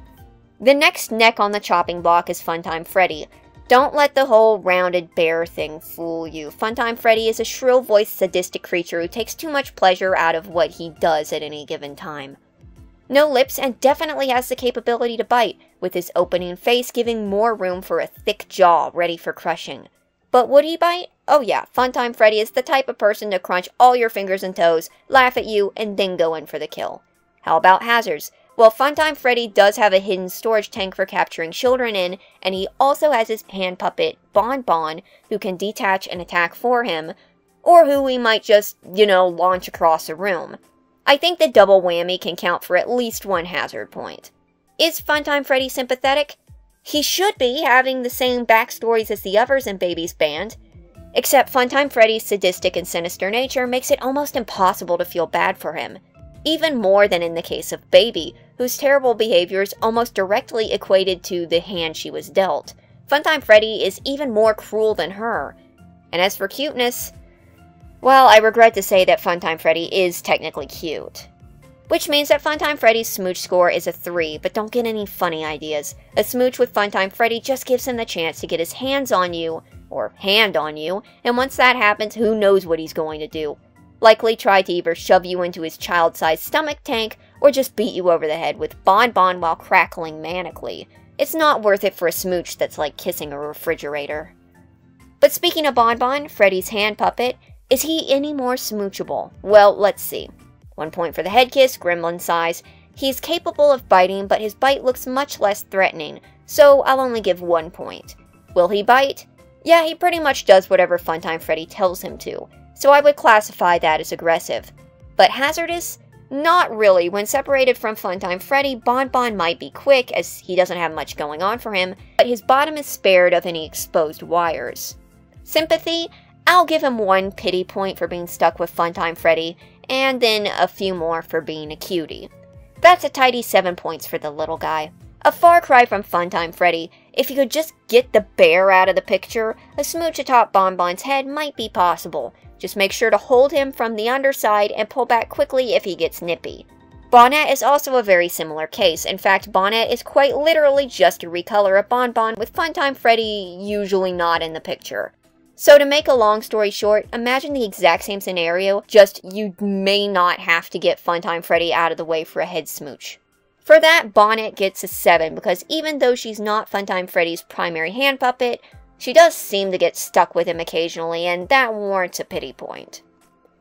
The next neck on the chopping block is Funtime Freddy. Don't let the whole rounded bear thing fool you. Funtime Freddy is a shrill-voiced, sadistic creature who takes too much pleasure out of what he does at any given time. No lips and definitely has the capability to bite, with his opening face giving more room for a thick jaw ready for crushing. But would he bite? Oh yeah, Funtime Freddy is the type of person to crunch all your fingers and toes, laugh at you, and then go in for the kill. How about hazards? Well, Funtime Freddy does have a hidden storage tank for capturing children in, and he also has his hand puppet, Bon Bon, who can detach and attack for him, or who he might just, launch across a room. I think the double whammy can count for at least one hazard point. Is Funtime Freddy sympathetic? He should be, having the same backstories as the others in Baby's band. Except Funtime Freddy's sadistic and sinister nature makes it almost impossible to feel bad for him. Even more than in the case of Baby, whose terrible behavior is almost directly equated to the hand she was dealt. Funtime Freddy is even more cruel than her. And as for cuteness... well, I regret to say that Funtime Freddy is technically cute. Which means that Funtime Freddy's smooch score is a 3, but don't get any funny ideas. A smooch with Funtime Freddy just gives him the chance to get his hands on you, or hand on you, and once that happens, who knows what he's going to do. Likely try to either shove you into his child-sized stomach tank, or just beat you over the head with Bon Bon while crackling manically. It's not worth it for a smooch that's like kissing a refrigerator. But speaking of Bon Bon, Freddy's hand puppet, is he any more smoochable? Well, let's see. 1 point for the head kiss, gremlin size. He's capable of biting, but his bite looks much less threatening, so I'll only give 1 point. Will he bite? Yeah, he pretty much does whatever Funtime Freddy tells him to, so I would classify that as aggressive. But hazardous? Not really. When separated from Funtime Freddy, Bon Bon might be quick, as he doesn't have much going on for him, but his bottom is spared of any exposed wires. Sympathy? I'll give him 1 pity point for being stuck with Funtime Freddy, and then a few more for being a cutie. That's a tidy 7 points for the little guy. A far cry from Funtime Freddy. If you could just get the bear out of the picture, a smooch atop Bon Bon's head might be possible. Just make sure to hold him from the underside and pull back quickly if he gets nippy. Bonnet is also a very similar case. In fact, Bonnet is quite literally just a recolor of Bon Bon, with Funtime Freddy usually not in the picture. So to make a long story short, imagine the exact same scenario, just you may not have to get Funtime Freddy out of the way for a head smooch. For that, Bonnet gets a 7, because even though she's not Funtime Freddy's primary hand puppet, she does seem to get stuck with him occasionally, and that warrants a pity point.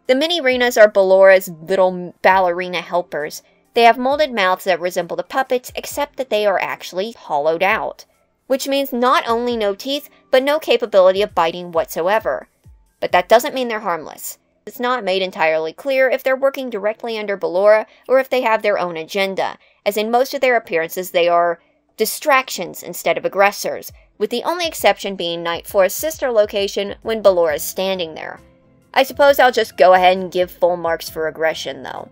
The Minireenas are Ballora's little ballerina helpers. They have molded mouths that resemble the puppets, except that they are actually hollowed out, which means not only no teeth, but no capability of biting whatsoever. But that doesn't mean they're harmless. It's not made entirely clear if they're working directly under Ballora or if they have their own agenda, as in most of their appearances they are distractions instead of aggressors, with the only exception being Night 4's Sister Location when Ballora's standing there. I suppose I'll just go ahead and give full marks for aggression, though.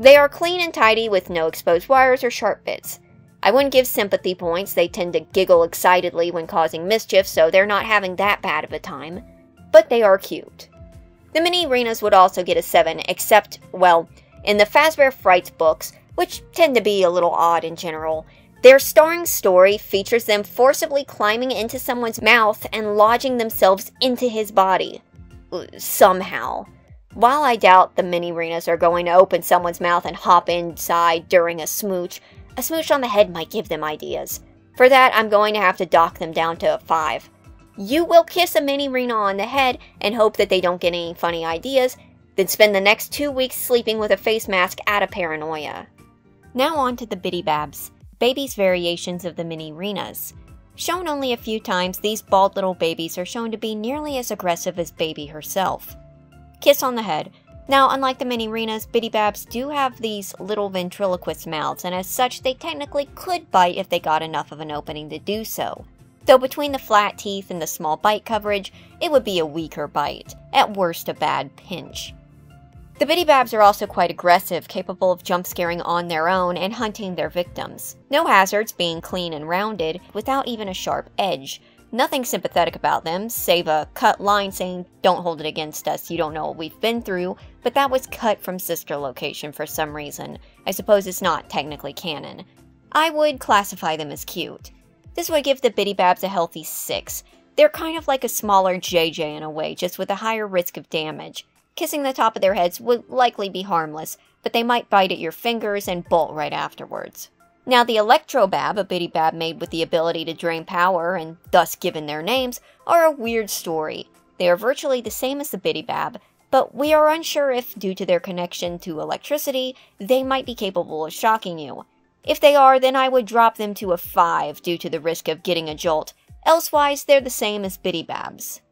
They are clean and tidy with no exposed wires or sharp bits. I wouldn't give sympathy points, they tend to giggle excitedly when causing mischief, so they're not having that bad of a time. But they are cute. The Minireenas would also get a 7, except, well, in the Fazbear Frights books, which tend to be a little odd in general, their starring story features them forcibly climbing into someone's mouth and lodging themselves into his body. Somehow. While I doubt the Minireenas are going to open someone's mouth and hop inside during a smooch on the head might give them ideas. For that, I'm going to have to dock them down to a 5. You will kiss a Minirena on the head and hope that they don't get any funny ideas, then spend the next 2 weeks sleeping with a face mask out of paranoia. Now on to the Bidybabs, babies' variations of the Minirenas. Shown only a few times, these bald little babies are shown to be nearly as aggressive as Baby herself. Kiss on the head. Now, unlike the Minirenas, Bidybabs do have these little ventriloquist mouths, and as such, they technically could bite if they got enough of an opening to do so. Though between the flat teeth and the small bite coverage, it would be a weaker bite, at worst a bad pinch. The Bidybabs are also quite aggressive, capable of jump-scaring on their own and hunting their victims. No hazards, being clean and rounded, without even a sharp edge. Nothing sympathetic about them, save a cut line saying, "Don't hold it against us, you don't know what we've been through," but that was cut from Sister Location for some reason. I suppose it's not technically canon. I would classify them as cute. This would give the Bidybabs a healthy 6. They're kind of like a smaller JJ in a way, just with a higher risk of damage. Kissing the top of their heads would likely be harmless, but they might bite at your fingers and bolt right afterwards. Now the Electrobab, a Bidybab made with the ability to drain power and thus given their names, are a weird story. They are virtually the same as the Bidybab, but we are unsure if, due to their connection to electricity, they might be capable of shocking you. If they are, then I would drop them to a 5 due to the risk of getting a jolt. Elsewise, they're the same as Bidybabs.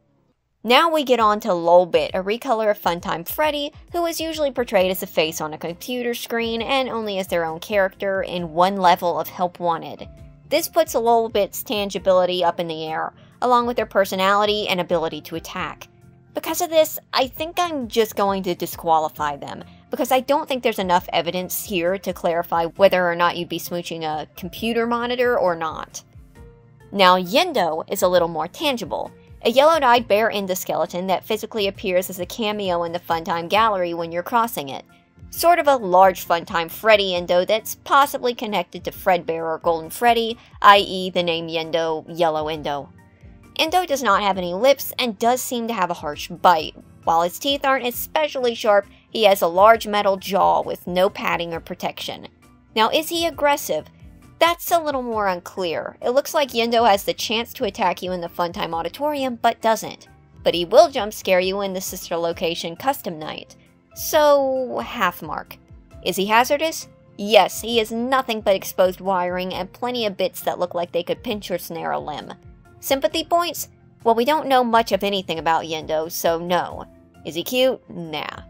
Now we get on to Lolbit, a recolor of Funtime Freddy, who is usually portrayed as a face on a computer screen and only as their own character in one level of Help Wanted. This puts Lolbit's tangibility up in the air, along with their personality and ability to attack. Because of this, I think I'm just going to disqualify them, because I don't think there's enough evidence here to clarify whether or not you'd be smooching a computer monitor or not. Now Yenndo is a little more tangible, a yellow-eyed bear endoskeleton that physically appears as a cameo in the Funtime Gallery when you're crossing it. Sort of a large Funtime Freddy Yendo that's possibly connected to Fredbear or Golden Freddy, i.e. the name Yendo, Yellow Yendo. Yendo does not have any lips and does seem to have a harsh bite. While his teeth aren't especially sharp, he has a large metal jaw with no padding or protection. Now, is he aggressive? That's a little more unclear. It looks like Yendo has the chance to attack you in the Funtime Auditorium, but doesn't. But he will jump scare you in the Sister Location Custom Night. So, half mark. Is he hazardous? Yes, he is nothing but exposed wiring and plenty of bits that look like they could pinch or snare a limb. Sympathy points? Well, we don't know much of anything about Yendo, so no. Is he cute? Nah.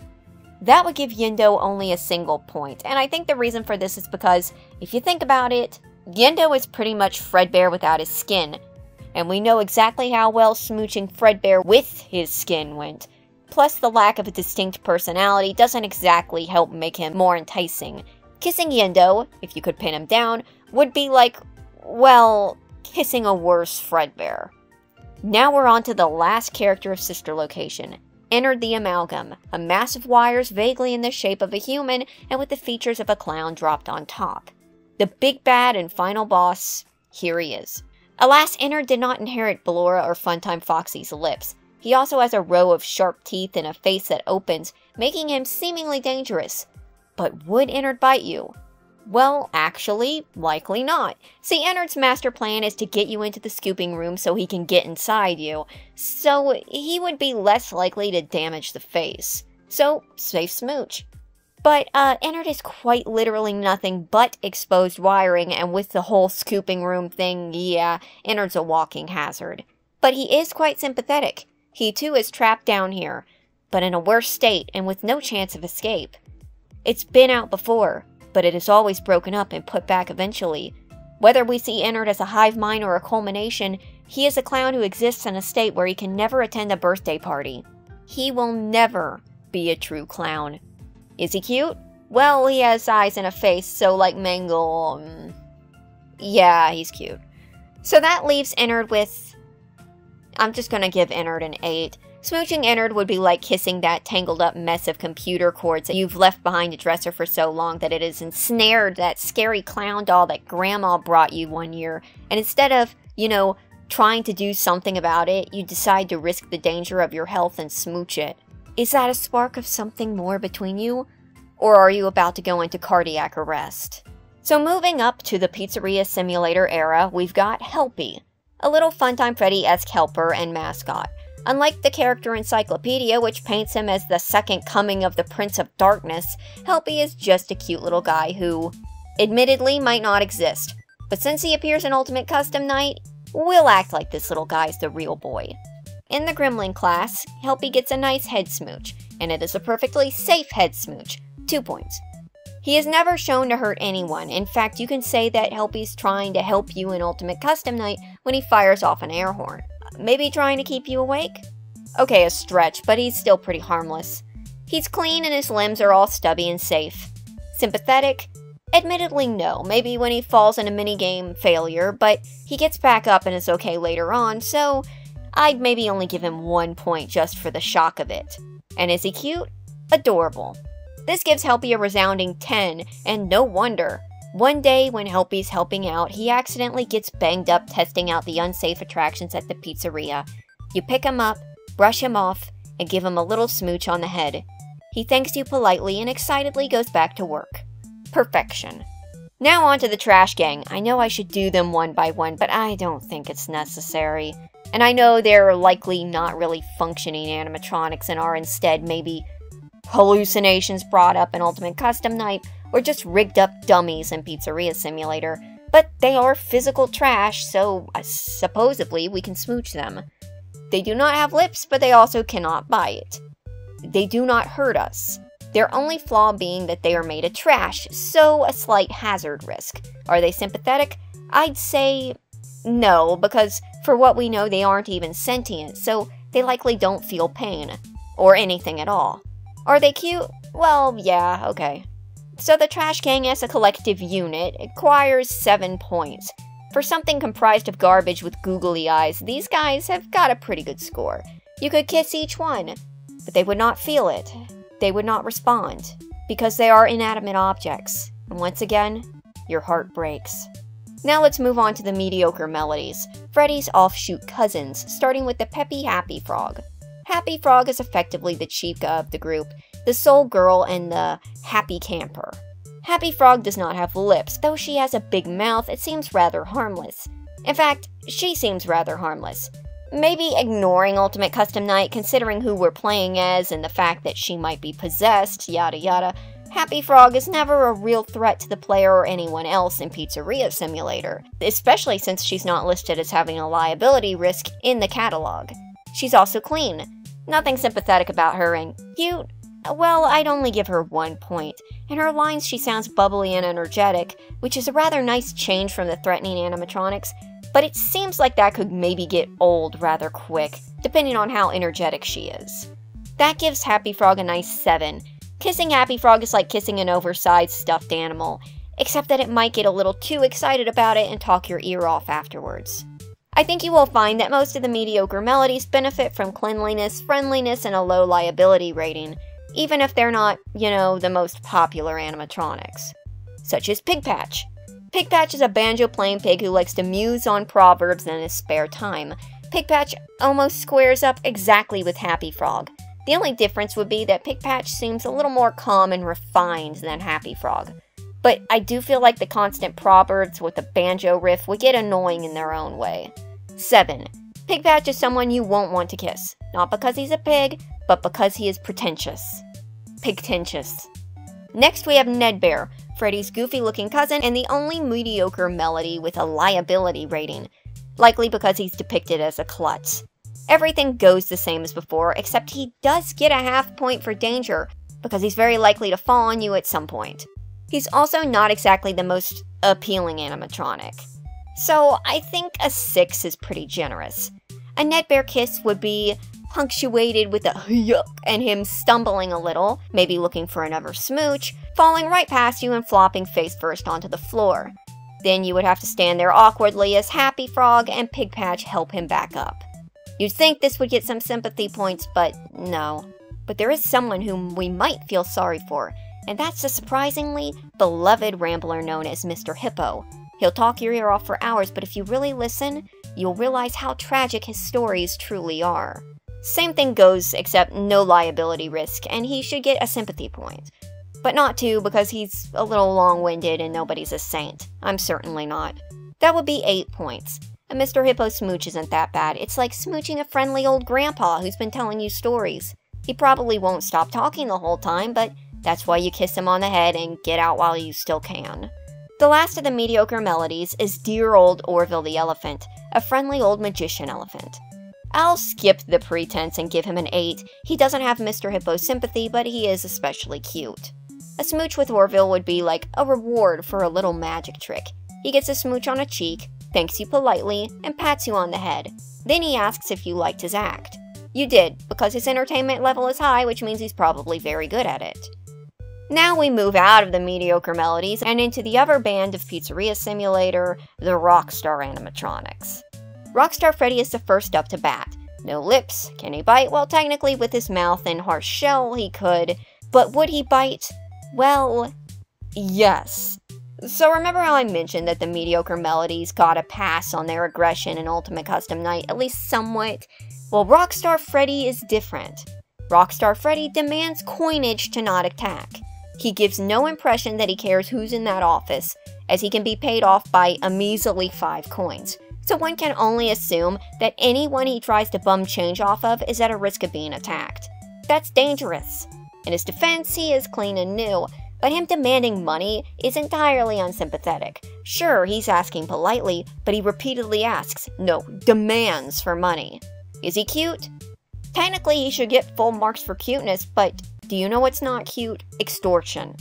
That would give Yendo only a single point, and I think the reason for this is because, if you think about it, Yendo is pretty much Fredbear without his skin, and we know exactly how well smooching Fredbear with his skin went. Plus, the lack of a distinct personality doesn't exactly help make him more enticing. Kissing Yendo, if you could pin him down, would be like, well, kissing a worse Fredbear. Now we're on to the last character of Sister Location, Ennard the Amalgam, a mass of wires vaguely in the shape of a human and with the features of a clown dropped on top. The big bad and final boss, here he is. Alas, Ennard did not inherit Ballora or Funtime Foxy's lips. He also has a row of sharp teeth and a face that opens, making him seemingly dangerous. But would Ennard bite you? Well, actually, likely not. See, Ennard's master plan is to get you into the scooping room so he can get inside you, so he would be less likely to damage the face. So, safe smooch. But, Ennard is quite literally nothing but exposed wiring, and with the whole scooping room thing, yeah, Ennard's a walking hazard. But he is quite sympathetic. He too is trapped down here, but in a worse state and with no chance of escape. It's been out before, but it is always broken up and put back eventually. Whether we see Ennard as a hive mind or a culmination, he is a clown who exists in a state where he can never attend a birthday party. He will never be a true clown. Is he cute? Well, he has eyes and a face, so like Mangle, yeah, he's cute. So that leaves Ennard with... I'm just gonna give Ennard an 8. Smooching Ennard would be like kissing that tangled up mess of computer cords that you've left behind the dresser for so long that it has ensnared that scary clown doll that Grandma brought you one year, and instead of, you know, trying to do something about it, you decide to risk the danger of your health and smooch it. Is that a spark of something more between you? Or are you about to go into cardiac arrest? So moving up to the Pizzeria Simulator era, we've got Helpy, a little Funtime Freddy-esque helper and mascot. Unlike the character encyclopedia, which paints him as the second coming of the Prince of Darkness, Helpy is just a cute little guy who, admittedly, might not exist. But since he appears in Ultimate Custom Night, we'll act like this little guy's the real boy. In the Gremlin class, Helpy gets a nice head smooch, and it is a perfectly safe head smooch, 2 points. He is never shown to hurt anyone. In fact, you can say that Helpy's trying to help you in Ultimate Custom Night when he fires off an air horn. Maybe trying to keep you awake? Okay, a stretch, but he's still pretty harmless. He's clean and his limbs are all stubby and safe. Sympathetic? Admittedly, no. Maybe when he falls in a minigame failure, but he gets back up and is okay later on, so I'd maybe only give him 1 point just for the shock of it. And is he cute? Adorable. This gives Helpy a resounding 10, and no wonder. One day, when Helpy's helping out, he accidentally gets banged up testing out the unsafe attractions at the pizzeria. You pick him up, brush him off, and give him a little smooch on the head. He thanks you politely and excitedly goes back to work. Perfection. Now on to the trash gang. I know I should do them one by one, but I don't think it's necessary. And I know they're likely not really functioning animatronics and are instead maybe hallucinations brought up in Ultimate Custom Night, or just rigged up dummies in Pizzeria Simulator, but they are physical trash, so supposedly we can smooch them. They do not have lips, but they also cannot bite. They do not hurt us. Their only flaw being that they are made of trash, so a slight hazard risk. Are they sympathetic? I'd say no, because for what we know, they aren't even sentient, so they likely don't feel pain, or anything at all. Are they cute? Well, yeah, okay. So the trash gang as a collective unit acquires 7 points. For something comprised of garbage with googly eyes, these guys have got a pretty good score. You could kiss each one, but they would not feel it. They would not respond, because they are inanimate objects. And once again, your heart breaks. Now let's move on to the mediocre melodies, Freddy's offshoot cousins, starting with the peppy Happy Frog. Happy Frog is effectively the chica of the group, the soul girl, and the happy camper. Happy Frog does not have lips, though she has a big mouth. It seems rather harmless. In fact, she seems rather harmless. Maybe ignoring Ultimate Custom Night, considering who we're playing as and the fact that she might be possessed, yada yada, Happy Frog is never a real threat to the player or anyone else in Pizzeria Simulator, especially since she's not listed as having a liability risk in the catalog. She's also clean. Nothing sympathetic about her, and cute? Well, I'd only give her 1 point. In her lines, she sounds bubbly and energetic, which is a rather nice change from the threatening animatronics, but it seems like that could maybe get old rather quick, depending on how energetic she is. That gives Happy Frog a nice 7. Kissing Happy Frog is like kissing an oversized stuffed animal, except that it might get a little too excited about it and talk your ear off afterwards. I think you will find that most of the mediocre melodies benefit from cleanliness, friendliness, and a low liability rating, even if they're not, you know, the most popular animatronics. Such as Pigpatch. Pigpatch is a banjo-playing pig who likes to muse on proverbs in his spare time. Pigpatch almost squares up exactly with Happy Frog. The only difference would be that Pigpatch seems a little more calm and refined than Happy Frog. But I do feel like the constant proverbs with the banjo riff would get annoying in their own way. 7. Pigpatch is someone you won't want to kiss. Not because he's a pig, but because he is pretentious. Pigtentious. Next we have Nedbear, Freddy's goofy-looking cousin and the only mediocre melody with a liability rating, likely because he's depicted as a klutz. Everything goes the same as before, except he does get a half point for danger, because he's very likely to fall on you at some point. He's also not exactly the most appealing animatronic. So I think a 6 is pretty generous. A Neckbear kiss would be punctuated with a yuck and him stumbling a little, maybe looking for another smooch, falling right past you and flopping face first onto the floor. Then you would have to stand there awkwardly as Happy Frog and Pigpatch help him back up. You'd think this would get some sympathy points, but no. But there is someone whom we might feel sorry for, and that's the surprisingly beloved rambler known as Mr. Hippo. He'll talk your ear off for hours, but if you really listen, you'll realize how tragic his stories truly are. Same thing goes, except no liability risk, and he should get a sympathy point. But not 2, because he's a little long-winded and nobody's a saint. I'm certainly not. That would be 8 points. A Mr. Hippo smooch isn't that bad. It's like smooching a friendly old grandpa who's been telling you stories. He probably won't stop talking the whole time, but that's why you kiss him on the head and get out while you still can. The last of the mediocre melodies is dear old Orville the Elephant, a friendly old magician elephant. I'll skip the pretense and give him an 8. He doesn't have Mr. Hippo's sympathy, but he is especially cute. A smooch with Orville would be like a reward for a little magic trick. He gets a smooch on a cheek, thanks you politely, and pats you on the head. Then he asks if you liked his act. You did, because his entertainment level is high, which means he's probably very good at it. Now we move out of the mediocre melodies and into the other band of Pizzeria Simulator, the Rockstar animatronics. Rockstar Freddy is the first up to bat. No lips, can he bite? Well, technically with his mouth and harsh shell he could, but would he bite? Well, yes. So remember how I mentioned that the mediocre melodies got a pass on their aggression in Ultimate Custom Night, at least somewhat? Well, Rockstar Freddy is different. Rockstar Freddy demands coinage to not attack. He gives no impression that he cares who's in that office, as he can be paid off by a measly 5 coins. So one can only assume that anyone he tries to bum change off of is at a risk of being attacked. That's dangerous. In his defense, he is clean and new, but him demanding money is entirely unsympathetic. Sure, he's asking politely, but he repeatedly asks, no, demands for money. Is he cute? Technically, he should get full marks for cuteness, but do you know what's not cute? Extortion.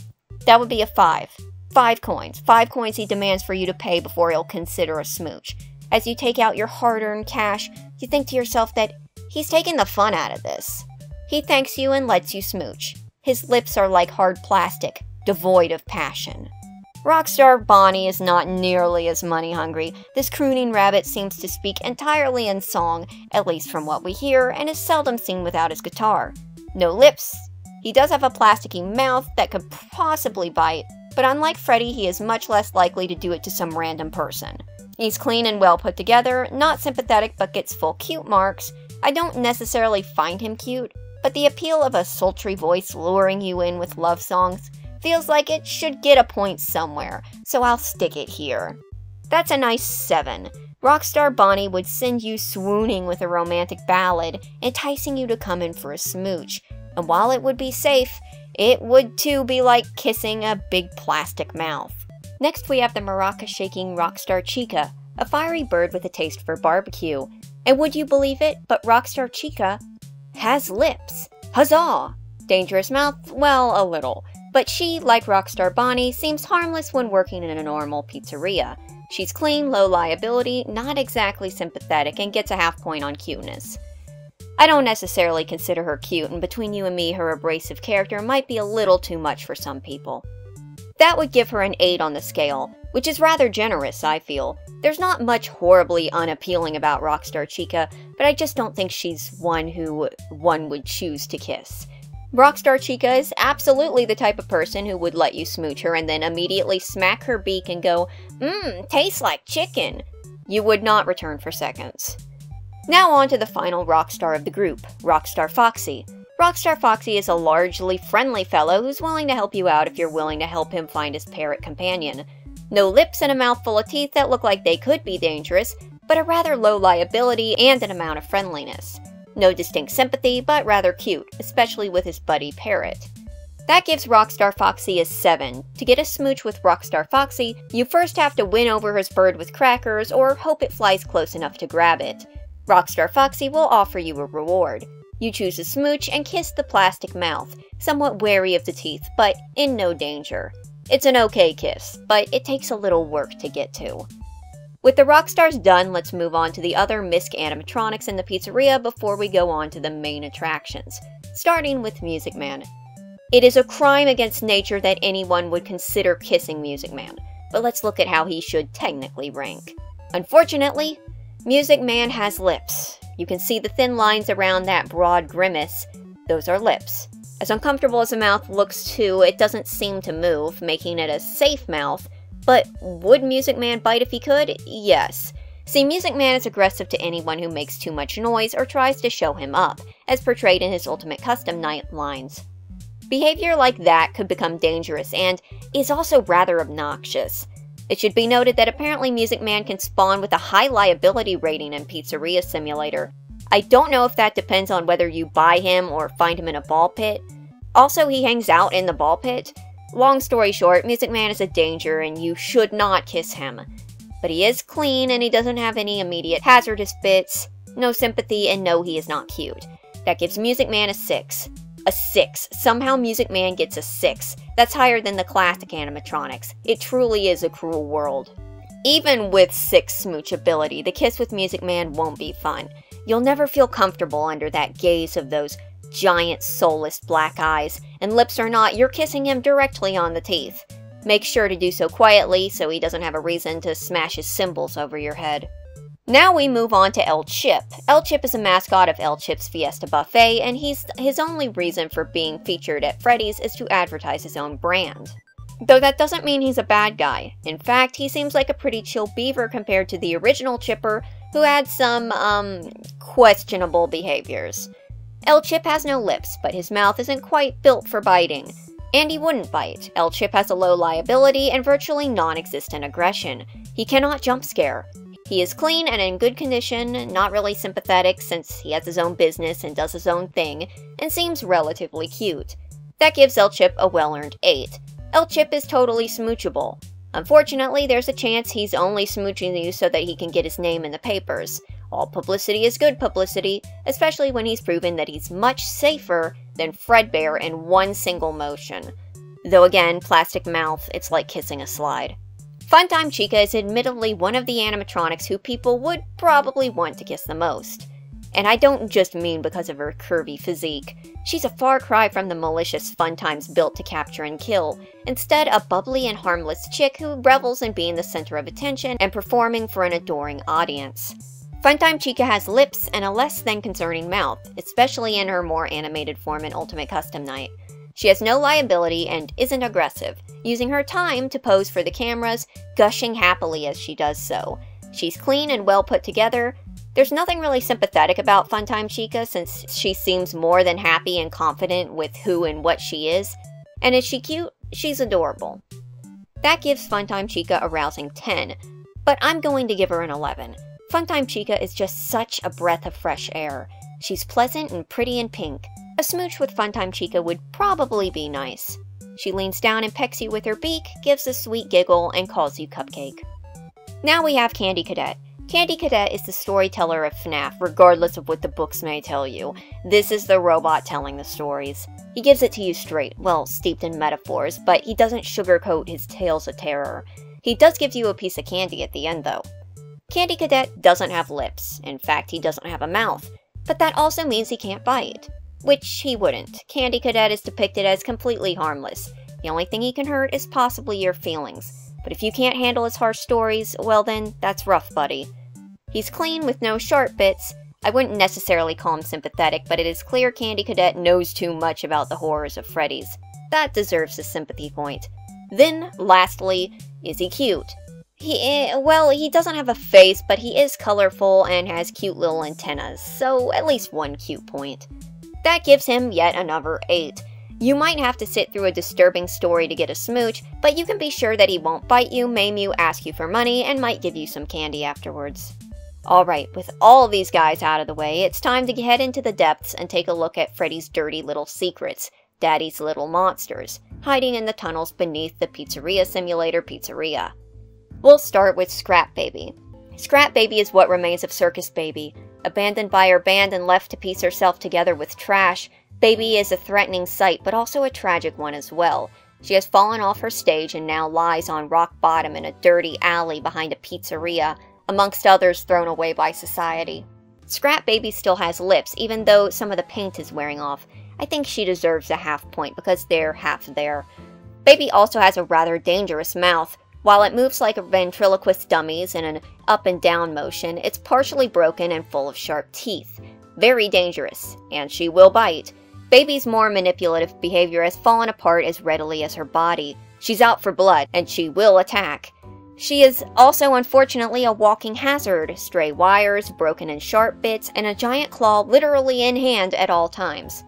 That would be a 5. 5 coins. 5 coins he demands for you to pay before he'll consider a smooch. As you take out your hard-earned cash, you think to yourself that he's taking the fun out of this. He thanks you and lets you smooch. His lips are like hard plastic, devoid of passion. Rockstar Bonnie is not nearly as money-hungry. This crooning rabbit seems to speak entirely in song, at least from what we hear, and is seldom seen without his guitar. No lips. He does have a plasticky mouth that could possibly bite, but unlike Freddy, he is much less likely to do it to some random person. He's clean and well put together, not sympathetic but gets full cute marks. I don't necessarily find him cute, but the appeal of a sultry voice luring you in with love songs feels like it should get a point somewhere, so I'll stick it here. That's a nice 7. Rockstar Bonnie would send you swooning with a romantic ballad, enticing you to come in for a smooch. And while it would be safe, it would too be like kissing a big plastic mouth. Next we have the maraca-shaking Rockstar Chica, a fiery bird with a taste for barbecue. And would you believe it, but Rockstar Chica has lips. Huzzah! Dangerous mouth? Well, a little. But she, like Rockstar Bonnie, seems harmless when working in a normal pizzeria. She's clean, low liability, not exactly sympathetic, and gets a half point on cuteness. I don't necessarily consider her cute, and between you and me, her abrasive character might be a little too much for some people. That would give her an 8 on the scale, which is rather generous, I feel. There's not much horribly unappealing about Rockstar Chica, but I just don't think she's one who one would choose to kiss. Rockstar Chica is absolutely the type of person who would let you smooch her and then immediately smack her beak and go, tastes like chicken. You would not return for seconds. Now on to the final rockstar of the group, Rockstar Foxy. Rockstar Foxy is a largely friendly fellow who's willing to help you out if you're willing to help him find his parrot companion. No lips and a mouthful of teeth that look like they could be dangerous, but a rather low liability and an amount of friendliness. No distinct sympathy, but rather cute, especially with his buddy parrot. That gives Rockstar Foxy a 7. To get a smooch with Rockstar Foxy, you first have to win over his bird with crackers or hope it flies close enough to grab it. Rockstar Foxy will offer you a reward. You choose a smooch and kiss the plastic mouth, somewhat wary of the teeth, but in no danger. It's an okay kiss, but it takes a little work to get to. With the rock stars done, let's move on to the other MISC animatronics in the pizzeria before we go on to the main attractions, starting with Music Man. It is a crime against nature that anyone would consider kissing Music Man, but let's look at how he should technically rank. Unfortunately, Music Man has lips. You can see the thin lines around that broad grimace. Those are lips. As uncomfortable as a mouth looks too, it doesn't seem to move, making it a safe mouth. But would Music Man bite if he could? Yes. See, Music Man is aggressive to anyone who makes too much noise or tries to show him up, as portrayed in his Ultimate Custom Night lines. Behavior like that could become dangerous and is also rather obnoxious. It should be noted that apparently Music Man can spawn with a high liability rating in Pizzeria Simulator. I don't know if that depends on whether you buy him or find him in a ball pit. Also, he hangs out in the ball pit. Long story short, Music Man is a danger and you should not kiss him. But he is clean and he doesn't have any immediate hazardous bits, no sympathy, and no, he is not cute. That gives Music Man a 6. A 6. Somehow Music Man gets a 6. That's higher than the classic animatronics. It truly is a cruel world. Even with 6 smoochability, the kiss with Music Man won't be fun. You'll never feel comfortable under that gaze of those giant soulless black eyes, and lips or not, you're kissing him directly on the teeth. Make sure to do so quietly so he doesn't have a reason to smash his cymbals over your head. Now we move on to El Chip. El Chip is a mascot of El Chip's Fiesta Buffet, and his only reason for being featured at Freddy's is to advertise his own brand. Though that doesn't mean he's a bad guy. In fact, he seems like a pretty chill beaver compared to the original Chipper, who had some, questionable behaviors. El Chip has no lips, but his mouth isn't quite built for biting. And he wouldn't bite. El Chip has a low liability and virtually non-existent aggression. He cannot jump scare. He is clean and in good condition, not really sympathetic since he has his own business and does his own thing, and seems relatively cute. That gives El Chip a well-earned 8. El Chip is totally smoochable. Unfortunately, there's a chance he's only smooching you so that he can get his name in the papers. All publicity is good publicity, especially when he's proven that he's much safer than Fredbear in one single motion. Though again, plastic mouth, it's like kissing a slide. Funtime Chica is admittedly one of the animatronics who people would probably want to kiss the most. And I don't just mean because of her curvy physique. She's a far cry from the malicious Funtimes built to capture and kill. Instead, a bubbly and harmless chick who revels in being the center of attention and performing for an adoring audience. Funtime Chica has lips and a less than concerning mouth, especially in her more animated form in Ultimate Custom Night. She has no liability and isn't aggressive, using her time to pose for the cameras, gushing happily as she does so. She's clean and well put together. There's nothing really sympathetic about Funtime Chica since she seems more than happy and confident with who and what she is. And is she cute? She's adorable. That gives Funtime Chica a rousing 10, but I'm going to give her an 11. Funtime Chica is just such a breath of fresh air. She's pleasant and pretty and pink. A smooch with Funtime Chica would probably be nice. She leans down and pecks you with her beak, gives a sweet giggle, and calls you Cupcake. Now we have Candy Cadet. Candy Cadet is the storyteller of FNAF, regardless of what the books may tell you. This is the robot telling the stories. He gives it to you straight, well, steeped in metaphors, but he doesn't sugarcoat his tales of terror. He does give you a piece of candy at the end, though. Candy Cadet doesn't have lips. In fact, he doesn't have a mouth. But that also means he can't bite. Which he wouldn't. Candy Cadet is depicted as completely harmless. The only thing he can hurt is possibly your feelings. But if you can't handle his harsh stories, well then, that's rough, buddy. He's clean with no sharp bits. I wouldn't necessarily call him sympathetic, but it is clear Candy Cadet knows too much about the horrors of Freddy's. That deserves a sympathy point. Then, lastly, is he cute? He doesn't have a face, but he is colorful and has cute little antennas, so at least one cute point. That gives him yet another 8. You might have to sit through a disturbing story to get a smooch, but you can be sure that he won't bite you, maim you, ask you for money, and might give you some candy afterwards. Alright, with all these guys out of the way, it's time to head into the depths and take a look at Freddy's dirty little secrets, Daddy's little monsters, hiding in the tunnels beneath the Pizzeria Simulator pizzeria. We'll start with Scrap Baby. Scrap Baby is what remains of Circus Baby. Abandoned by her band and left to piece herself together with trash, Baby is a threatening sight but also a tragic one as well. She has fallen off her stage and now lies on rock bottom in a dirty alley behind a pizzeria, amongst others thrown away by society. Scrap Baby still has lips, even though some of the paint is wearing off. I think she deserves a half point because they're half there. Baby also has a rather dangerous mouth. While it moves like a ventriloquist dummy's in an up and down motion, it's partially broken and full of sharp teeth. Very dangerous, and she will bite. Baby's more manipulative behavior has fallen apart as readily as her body. She's out for blood, and she will attack. She is also, unfortunately, a walking hazard. Stray wires, broken and sharp bits, and a giant claw literally in hand at all times.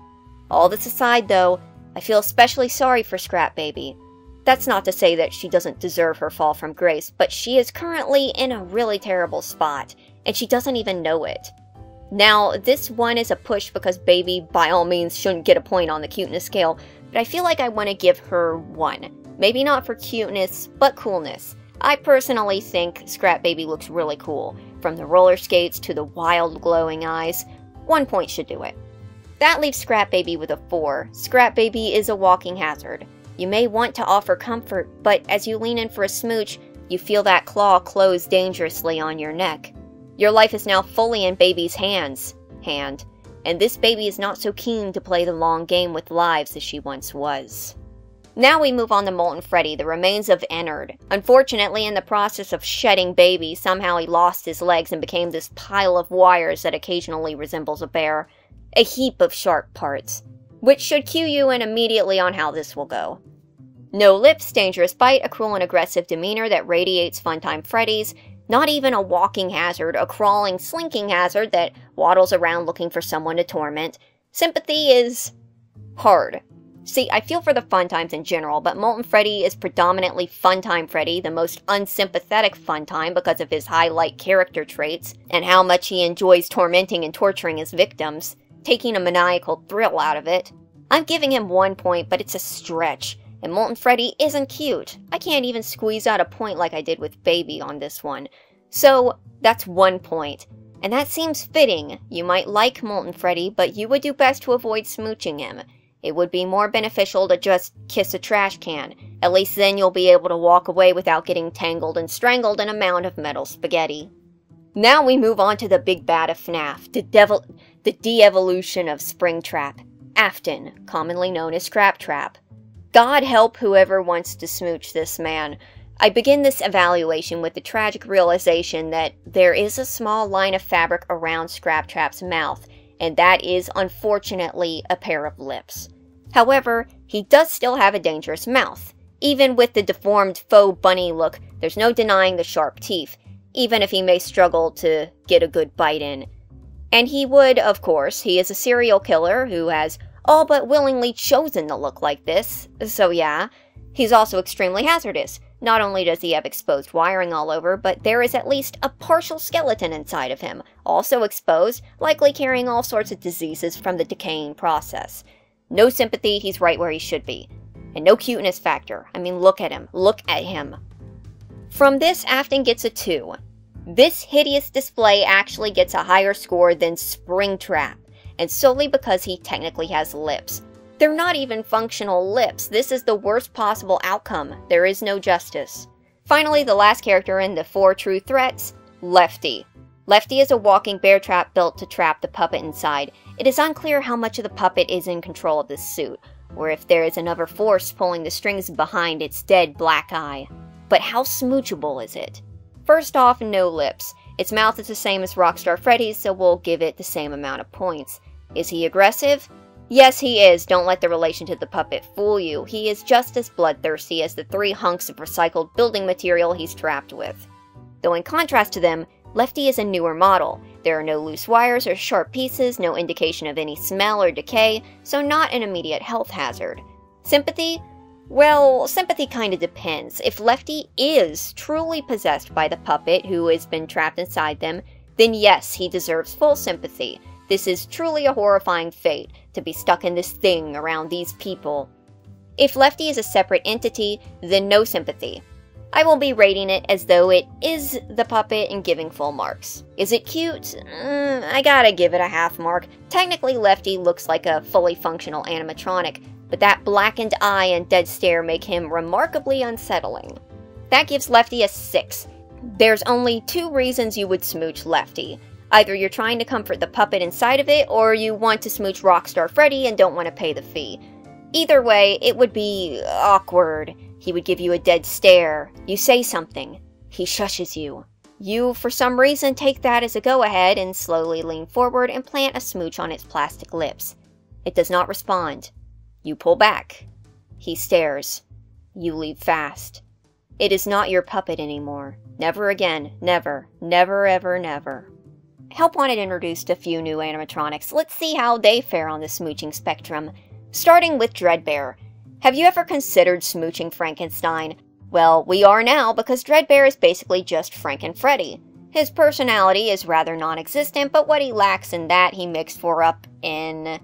All this aside, though, I feel especially sorry for Scrap Baby. That's not to say that she doesn't deserve her fall from grace, but she is currently in a really terrible spot, and she doesn't even know it. Now, this one is a push because Baby, by all means, shouldn't get a point on the cuteness scale, but I feel like I want to give her one. Maybe not for cuteness, but coolness. I personally think Scrap Baby looks really cool, from the roller skates to the wild glowing eyes. 1 point should do it. That leaves Scrap Baby with a 4. Scrap Baby is a walking hazard. You may want to offer comfort, but as you lean in for a smooch, you feel that claw close dangerously on your neck. Your life is now fully in Baby's hand, and this baby is not so keen to play the long game with lives as she once was. Now we move on to Molten Freddy, the remains of Ennard. Unfortunately, in the process of shedding Baby, somehow he lost his legs and became this pile of wires that occasionally resembles a bear. A heap of sharp parts. Which should cue you in immediately on how this will go. No lips, dangerous bite, a cruel and aggressive demeanor that radiates Funtime Freddy's. Not even a walking hazard, a crawling, slinking hazard that waddles around looking for someone to torment. Sympathy is hard. See, I feel for the Funtimes in general, but Molten Freddy is predominantly Funtime Freddy, the most unsympathetic Funtime because of his high-light character traits, and how much he enjoys tormenting and torturing his victims, taking a maniacal thrill out of it. I'm giving him 1 point, but it's a stretch, and Molten Freddy isn't cute. I can't even squeeze out a point like I did with Baby on this one. So, that's 1 point. And that seems fitting. You might like Molten Freddy, but you would do best to avoid smooching him. It would be more beneficial to just kiss a trash can. At least then you'll be able to walk away without getting tangled and strangled in a mound of metal spaghetti. Now we move on to the big bad of FNAF, the de-evolution of Springtrap, Afton, commonly known as Scraptrap. God help whoever wants to smooch this man. I begin this evaluation with the tragic realization that there is a small line of fabric around Scraptrap's mouth, and that is, unfortunately, a pair of lips. However, he does still have a dangerous mouth. Even with the deformed faux bunny look, there's no denying the sharp teeth, even if he may struggle to get a good bite in. And he would, of course. He is a serial killer who has all but willingly chosen to look like this, so yeah. He's also extremely hazardous. Not only does he have exposed wiring all over, but there is at least a partial skeleton inside of him, also exposed, likely carrying all sorts of diseases from the decaying process. No sympathy, he's right where he should be. And no cuteness factor. I mean, look at him. Look at him. From this, Afton gets a 2. This hideous display actually gets a higher score than Springtrap, and solely because he technically has lips. They're not even functional lips. This is the worst possible outcome. There is no justice. Finally, the last character in the 4 true threats, Lefty. Lefty is a walking bear trap built to trap the puppet inside. It is unclear how much of the puppet is in control of this suit, or if there is another force pulling the strings behind its dead black eye. But how smoochable is it? First off, no lips. Its mouth is the same as Rockstar Freddy's, so we'll give it the same amount of points. Is he aggressive? Yes, he is. Don't let the relation to the puppet fool you. He is just as bloodthirsty as the 3 hunks of recycled building material he's trapped with. Though in contrast to them, Lefty is a newer model. There are no loose wires or sharp pieces, no indication of any smell or decay, so not an immediate health hazard. Sympathy? Well, sympathy kinda depends. If Lefty is truly possessed by the puppet who has been trapped inside them, then yes, he deserves full sympathy. This is truly a horrifying fate, to be stuck in this thing around these people. If Lefty is a separate entity, then no sympathy. I will be rating it as though it is the puppet and giving full marks. Is it cute? I gotta give it a half mark. Technically, Lefty looks like a fully functional animatronic, but that blackened eye and dead stare make him remarkably unsettling. That gives Lefty a 6. There's only two reasons you would smooch Lefty. Either you're trying to comfort the puppet inside of it, or you want to smooch Rockstar Freddy and don't want to pay the fee. Either way, it would be awkward. He would give you a dead stare. You say something. He shushes you. You, for some reason, take that as a go-ahead and slowly lean forward and plant a smooch on its plastic lips. It does not respond. You pull back. He stares. You leave fast. It is not your puppet anymore. Never again. Never. Never, ever, never. Help Wanted introduced a few new animatronics. Let's see how they fare on the smooching spectrum. Starting with Dreadbear. Have you ever considered smooching Frankenstein? Well, we are now, because Dreadbear is basically just Frankenfreddy. His personality is rather non-existent, but what he lacks in that he makes for up in...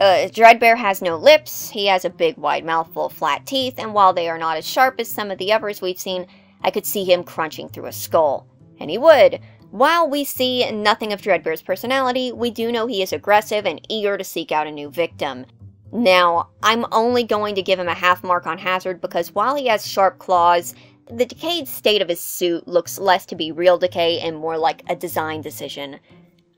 Dreadbear has no lips, he has a big wide mouthful of flat teeth, and while they are not as sharp as some of the others we've seen, I could see him crunching through a skull. And he would. While we see nothing of Dreadbear's personality, we do know he is aggressive and eager to seek out a new victim. Now, I'm only going to give him a half mark on Hazard because while he has sharp claws, the decayed state of his suit looks less to be real decay and more like a design decision.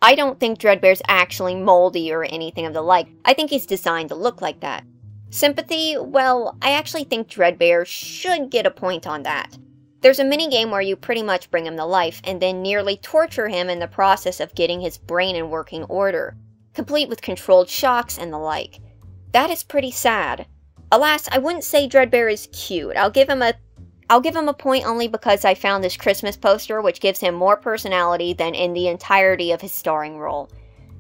I don't think Dreadbear's actually moldy or anything of the like. I think he's designed to look like that. Sympathy? Well, I actually think Dreadbear should get a point on that. There's a minigame where you pretty much bring him to life and then nearly torture him in the process of getting his brain in working order, complete with controlled shocks and the like. That is pretty sad. Alas, I wouldn't say Dreadbear is cute. I'll give him a point only because I found this Christmas poster, which gives him more personality than in the entirety of his starring role.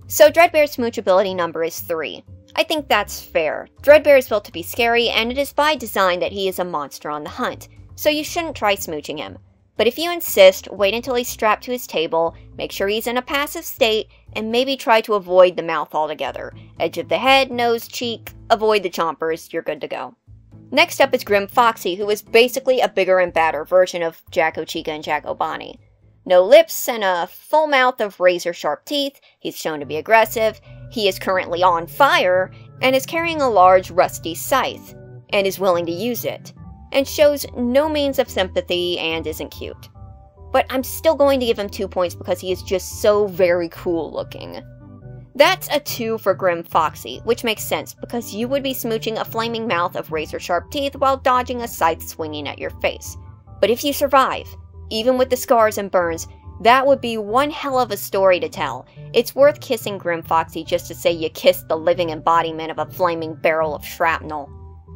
So Dreadbear's smoochability number is 3. I think that's fair. Dreadbear is built to be scary, and it is by design that he is a monster on the hunt, so you shouldn't try smooching him. But if you insist, wait until he's strapped to his table, make sure he's in a passive state, and maybe try to avoid the mouth altogether. Edge of the head, nose, cheek, avoid the chompers, you're good to go. Next up is Grim Foxy, who is basically a bigger and badder version of Jacko Chica and Jacko Bonnie. No lips and a full mouth of razor-sharp teeth, he's shown to be aggressive, he is currently on fire, and is carrying a large rusty scythe, and is willing to use it, and shows no means of sympathy and isn't cute. But I'm still going to give him 2 points because he is just so very cool looking. That's a 2 for Grim Foxy, which makes sense because you would be smooching a flaming mouth of razor-sharp teeth while dodging a scythe swinging at your face. But if you survive, even with the scars and burns, that would be one hell of a story to tell. It's worth kissing Grim Foxy just to say you kissed the living embodiment of a flaming barrel of shrapnel.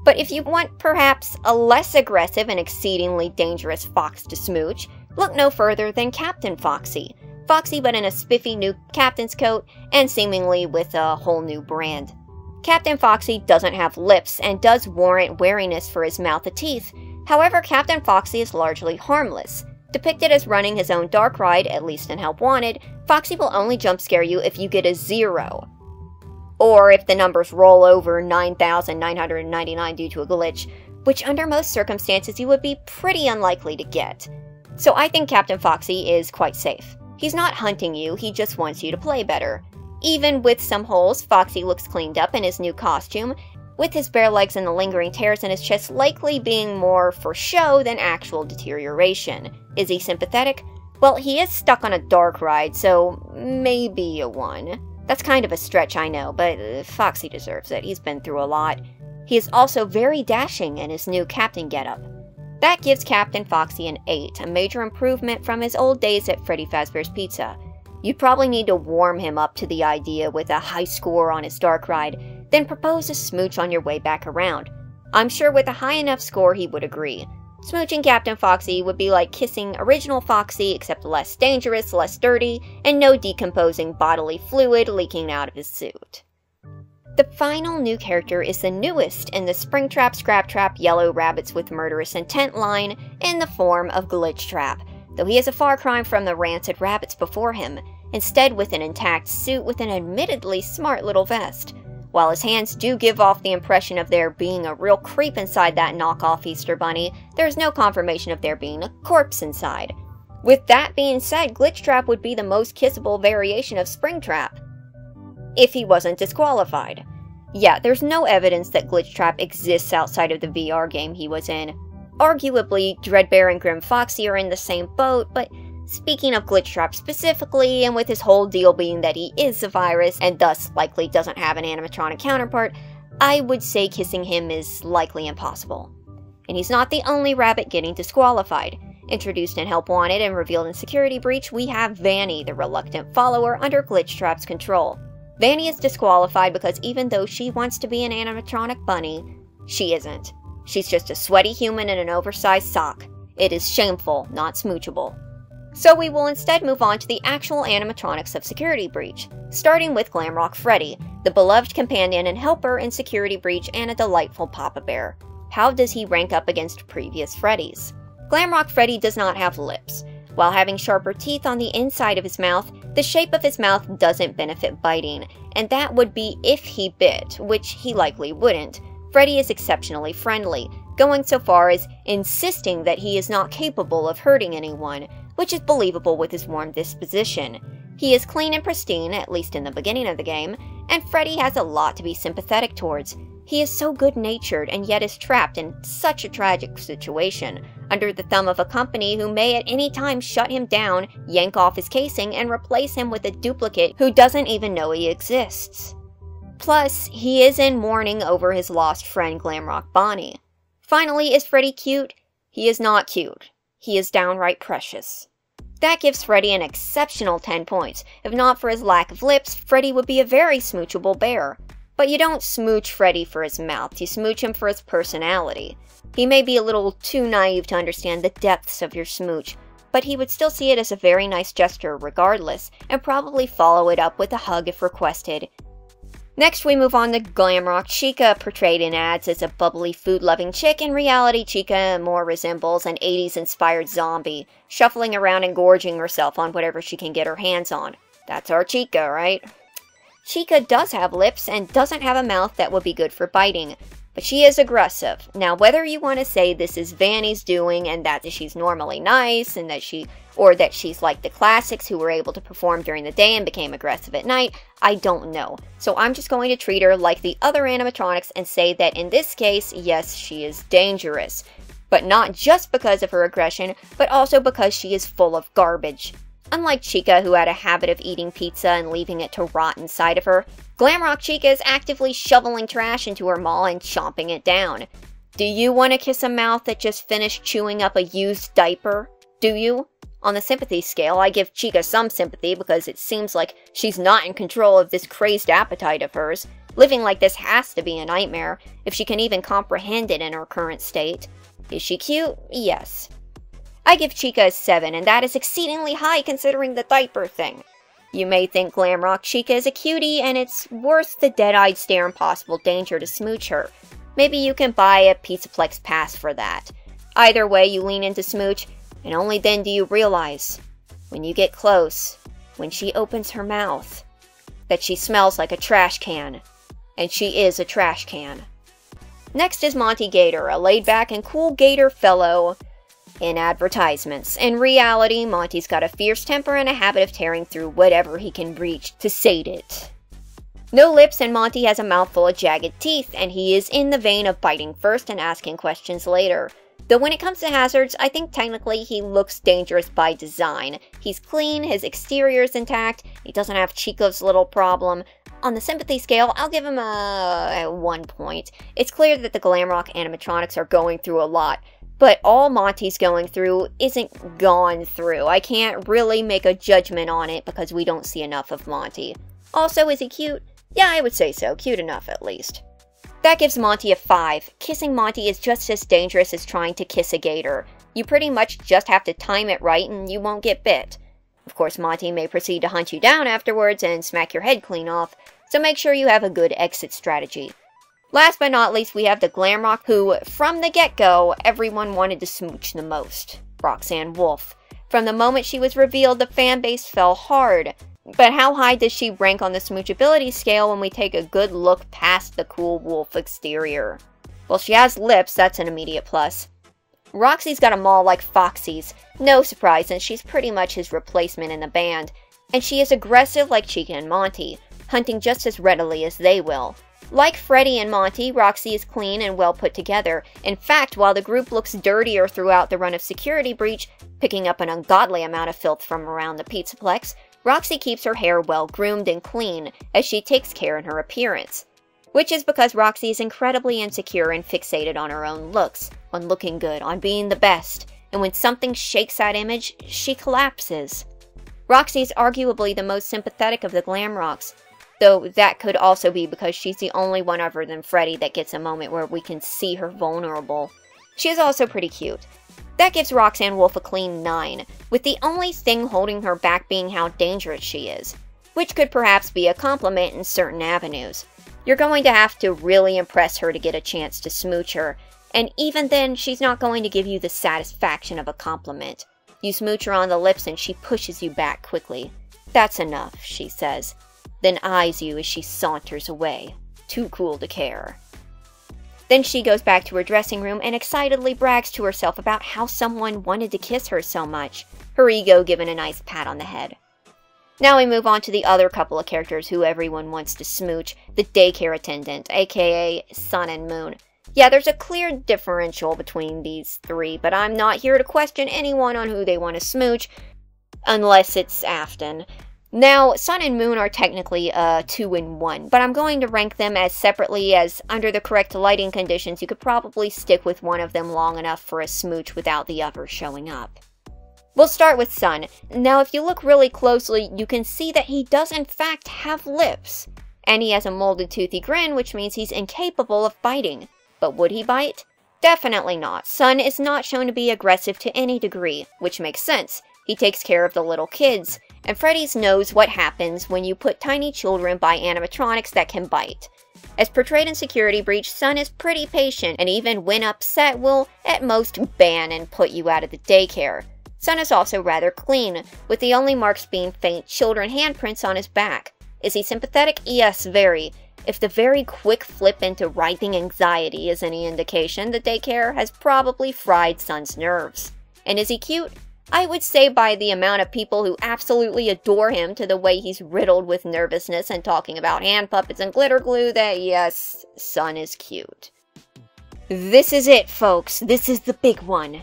But if you want perhaps a less aggressive and exceedingly dangerous fox to smooch, look no further than Captain Foxy. Foxy but in a spiffy new captain's coat and seemingly with a whole new brand. Captain Foxy doesn't have lips and does warrant wariness for his mouth of teeth. However, Captain Foxy is largely harmless. Depicted as running his own dark ride, at least in Help Wanted, Foxy will only jump scare you if you get a 0. Or if the numbers roll over 9,999 due to a glitch, which under most circumstances you would be pretty unlikely to get. So I think Captain Foxy is quite safe. He's not hunting you, he just wants you to play better. Even with some holes, Foxy looks cleaned up in his new costume, with his bare legs and the lingering tears in his chest likely being more for show than actual deterioration. Is he sympathetic? Well, he is stuck on a dark ride, so maybe a 1. That's kind of a stretch, I know, but Foxy deserves it. He's been through a lot. He is also very dashing in his new captain getup. That gives Captain Foxy an 8, a major improvement from his old days at Freddy Fazbear's Pizza. You'd probably need to warm him up to the idea with a high score on his dark ride, then propose a smooch on your way back around. I'm sure with a high enough score he would agree. Smooching Captain Foxy would be like kissing original Foxy, except less dangerous, less dirty, and no decomposing bodily fluid leaking out of his suit. The final new character is the newest in the Springtrap, Scraptrap, Yellow Rabbits with Murderous Intent line in the form of Glitchtrap, though he is a far cry from the rancid rabbits before him, instead with an intact suit with an admittedly smart little vest. While his hands do give off the impression of there being a real creep inside that knockoff Easter Bunny, there is no confirmation of there being a corpse inside. With that being said, Glitchtrap would be the most kissable variation of Springtrap, if he wasn't disqualified. Yeah, there's no evidence that Glitchtrap exists outside of the VR game he was in. Arguably, Dreadbear and Grim Foxy are in the same boat, but speaking of Glitchtrap specifically, and with his whole deal being that he is a virus and thus likely doesn't have an animatronic counterpart, I would say kissing him is likely impossible. And he's not the only rabbit getting disqualified. Introduced in Help Wanted and revealed in Security Breach, we have Vanny, the reluctant follower under Glitchtrap's control. Vanny is disqualified because even though she wants to be an animatronic bunny, she isn't. She's just a sweaty human in an oversized sock. It is shameful, not smoochable. So we will instead move on to the actual animatronics of Security Breach, starting with Glamrock Freddy, the beloved companion and helper in Security Breach and a delightful Papa Bear. How does he rank up against previous Freddys? Glamrock Freddy does not have lips. While having sharper teeth on the inside of his mouth, the shape of his mouth doesn't benefit biting, and that would be if he bit, which he likely wouldn't. Freddy is exceptionally friendly, going so far as insisting that he is not capable of hurting anyone, which is believable with his warm disposition. He is clean and pristine, at least in the beginning of the game, and Freddy has a lot to be sympathetic towards. He is so good-natured and yet is trapped in such a tragic situation, under the thumb of a company who may at any time shut him down, yank off his casing, and replace him with a duplicate who doesn't even know he exists. Plus, he is in mourning over his lost friend Glamrock Bonnie. Finally, is Freddy cute? He is not cute. He is downright precious. That gives Freddy an exceptional 10 points. If not for his lack of lips, Freddy would be a very smoochable bear. But you don't smooch Freddy for his mouth, you smooch him for his personality. He may be a little too naive to understand the depths of your smooch, but he would still see it as a very nice gesture regardless, and probably follow it up with a hug if requested. Next we move on to Glamrock Chica, portrayed in ads as a bubbly food-loving chick. In reality, Chica more resembles an 80s-inspired zombie, shuffling around and gorging herself on whatever she can get her hands on. That's our Chica, right? Chica does have lips and doesn't have a mouth that would be good for biting, but she is aggressive. Now, whether you want to say this is Vanny's doing and that she's normally nice and that she's like the classics who were able to perform during the day and became aggressive at night, I don't know. So I'm just going to treat her like the other animatronics and say that in this case, yes, she is dangerous. But not just because of her aggression, but also because she is full of garbage. Unlike Chica, who had a habit of eating pizza and leaving it to rot inside of her, Glamrock Chica is actively shoveling trash into her maw and chomping it down. Do you want to kiss a mouth that just finished chewing up a used diaper? Do you? On the sympathy scale, I give Chica some sympathy because it seems like she's not in control of this crazed appetite of hers. Living like this has to be a nightmare, if she can even comprehend it in her current state. Is she cute? Yes. I give Chica a 7, and that is exceedingly high considering the diaper thing. You may think Glamrock Chica is a cutie, and it's worth the dead-eyed stare and possible danger to smooch her. Maybe you can buy a Pizzaplex pass for that. Either way, you lean into smooch, and only then do you realize, when you get close, when she opens her mouth, that she smells like a trash can. And she is a trash can. Next is Monty Gator, a laid-back and cool gator fellow in advertisements. In reality, Monty's got a fierce temper and a habit of tearing through whatever he can reach to sate it. No lips, and Monty has a mouthful of jagged teeth, and he is in the vein of biting first and asking questions later. Though when it comes to hazards, I think technically he looks dangerous by design. He's clean, his exterior is intact, he doesn't have Chico's little problem. On the sympathy scale, I'll give him a 1 point. It's clear that the Glamrock animatronics are going through a lot, but all Monty's going through isn't gone through. I can't really make a judgment on it because we don't see enough of Monty. Also, is he cute? Yeah, I would say so. Cute enough, at least. That gives Monty a 5. Kissing Monty is just as dangerous as trying to kiss a gator. You pretty much just have to time it right and you won't get bit. Of course, Monty may proceed to hunt you down afterwards and smack your head clean off, so make sure you have a good exit strategy. Last but not least, we have the Glamrock who, from the get-go, everyone wanted to smooch the most. Roxanne Wolfe. From the moment she was revealed, the fan base fell hard. But how high does she rank on the smoochability scale when we take a good look past the cool wolf exterior? Well, she has lips, that's an immediate plus. Roxy's got a maw like Foxy's. No surprise, since she's pretty much his replacement in the band. And she is aggressive like Chica and Monty, hunting just as readily as they will. Like Freddy and Monty, Roxy is clean and well put together. In fact, while the group looks dirtier throughout the run of Security Breach, picking up an ungodly amount of filth from around the Pizzaplex, Roxy keeps her hair well groomed and clean, as she takes care in her appearance. Which is because Roxy is incredibly insecure and fixated on her own looks, on looking good, on being the best, and when something shakes that image, she collapses. Roxy is arguably the most sympathetic of the Glam Rocks, though that could also be because she's the only one other than Freddy that gets a moment where we can see her vulnerable. She is also pretty cute. That gives Roxanne Wolf a clean 9, with the only thing holding her back being how dangerous she is, which could perhaps be a compliment in certain avenues. You're going to have to really impress her to get a chance to smooch her, and even then, she's not going to give you the satisfaction of a compliment. You smooch her on the lips and she pushes you back quickly. "That's enough," she says, then eyes you as she saunters away, too cool to care. Then she goes back to her dressing room and excitedly brags to herself about how someone wanted to kiss her so much, her ego given a nice pat on the head. Now we move on to the other couple of characters who everyone wants to smooch, the daycare attendant, aka Sun and Moon. Yeah, there's a clear differential between these three, but I'm not here to question anyone on who they want to smooch, unless it's Afton. Now, Sun and Moon are technically a 2-in-1, but I'm going to rank them as separately as, under the correct lighting conditions, you could probably stick with one of them long enough for a smooch without the other showing up. We'll start with Sun. Now, if you look really closely, you can see that he does in fact have lips, and he has a molded toothy grin, which means he's incapable of biting. But would he bite? Definitely not. Sun is not shown to be aggressive to any degree, which makes sense. He takes care of the little kids, and Freddy's knows what happens when you put tiny children by animatronics that can bite. As portrayed in Security Breach, Sun is pretty patient, and even when upset will, at most, ban and put you out of the daycare. Sun is also rather clean, with the only marks being faint children handprints on his back. Is he sympathetic? Yes, very. If the very quick flip into writhing anxiety is any indication, the daycare has probably fried Sun's nerves. And is he cute? I would say by the amount of people who absolutely adore him to the way he's riddled with nervousness and talking about hand puppets and glitter glue that yes, Sun is cute. This is it, folks. This is the big one.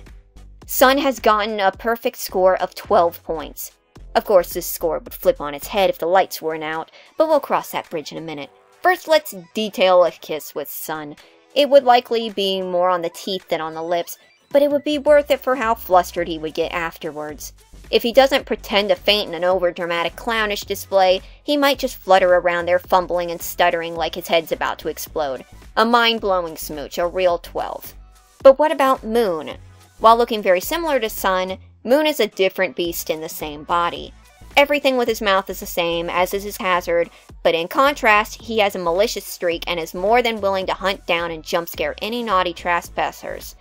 Sun has gotten a perfect score of 12 points. Of course, this score would flip on its head if the lights weren't out, but we'll cross that bridge in a minute. First, let's detail a kiss with Sun. It would likely be more on the teeth than on the lips, but it would be worth it for how flustered he would get afterwards. If he doesn't pretend to faint in an overdramatic clownish display, he might just flutter around there fumbling and stuttering like his head's about to explode. A mind-blowing smooch, a real 12. But what about Moon? While looking very similar to Sun, Moon is a different beast in the same body. Everything with his mouth is the same, as is his hazard, but in contrast, he has a malicious streak and is more than willing to hunt down and jumpscare any naughty trespassers.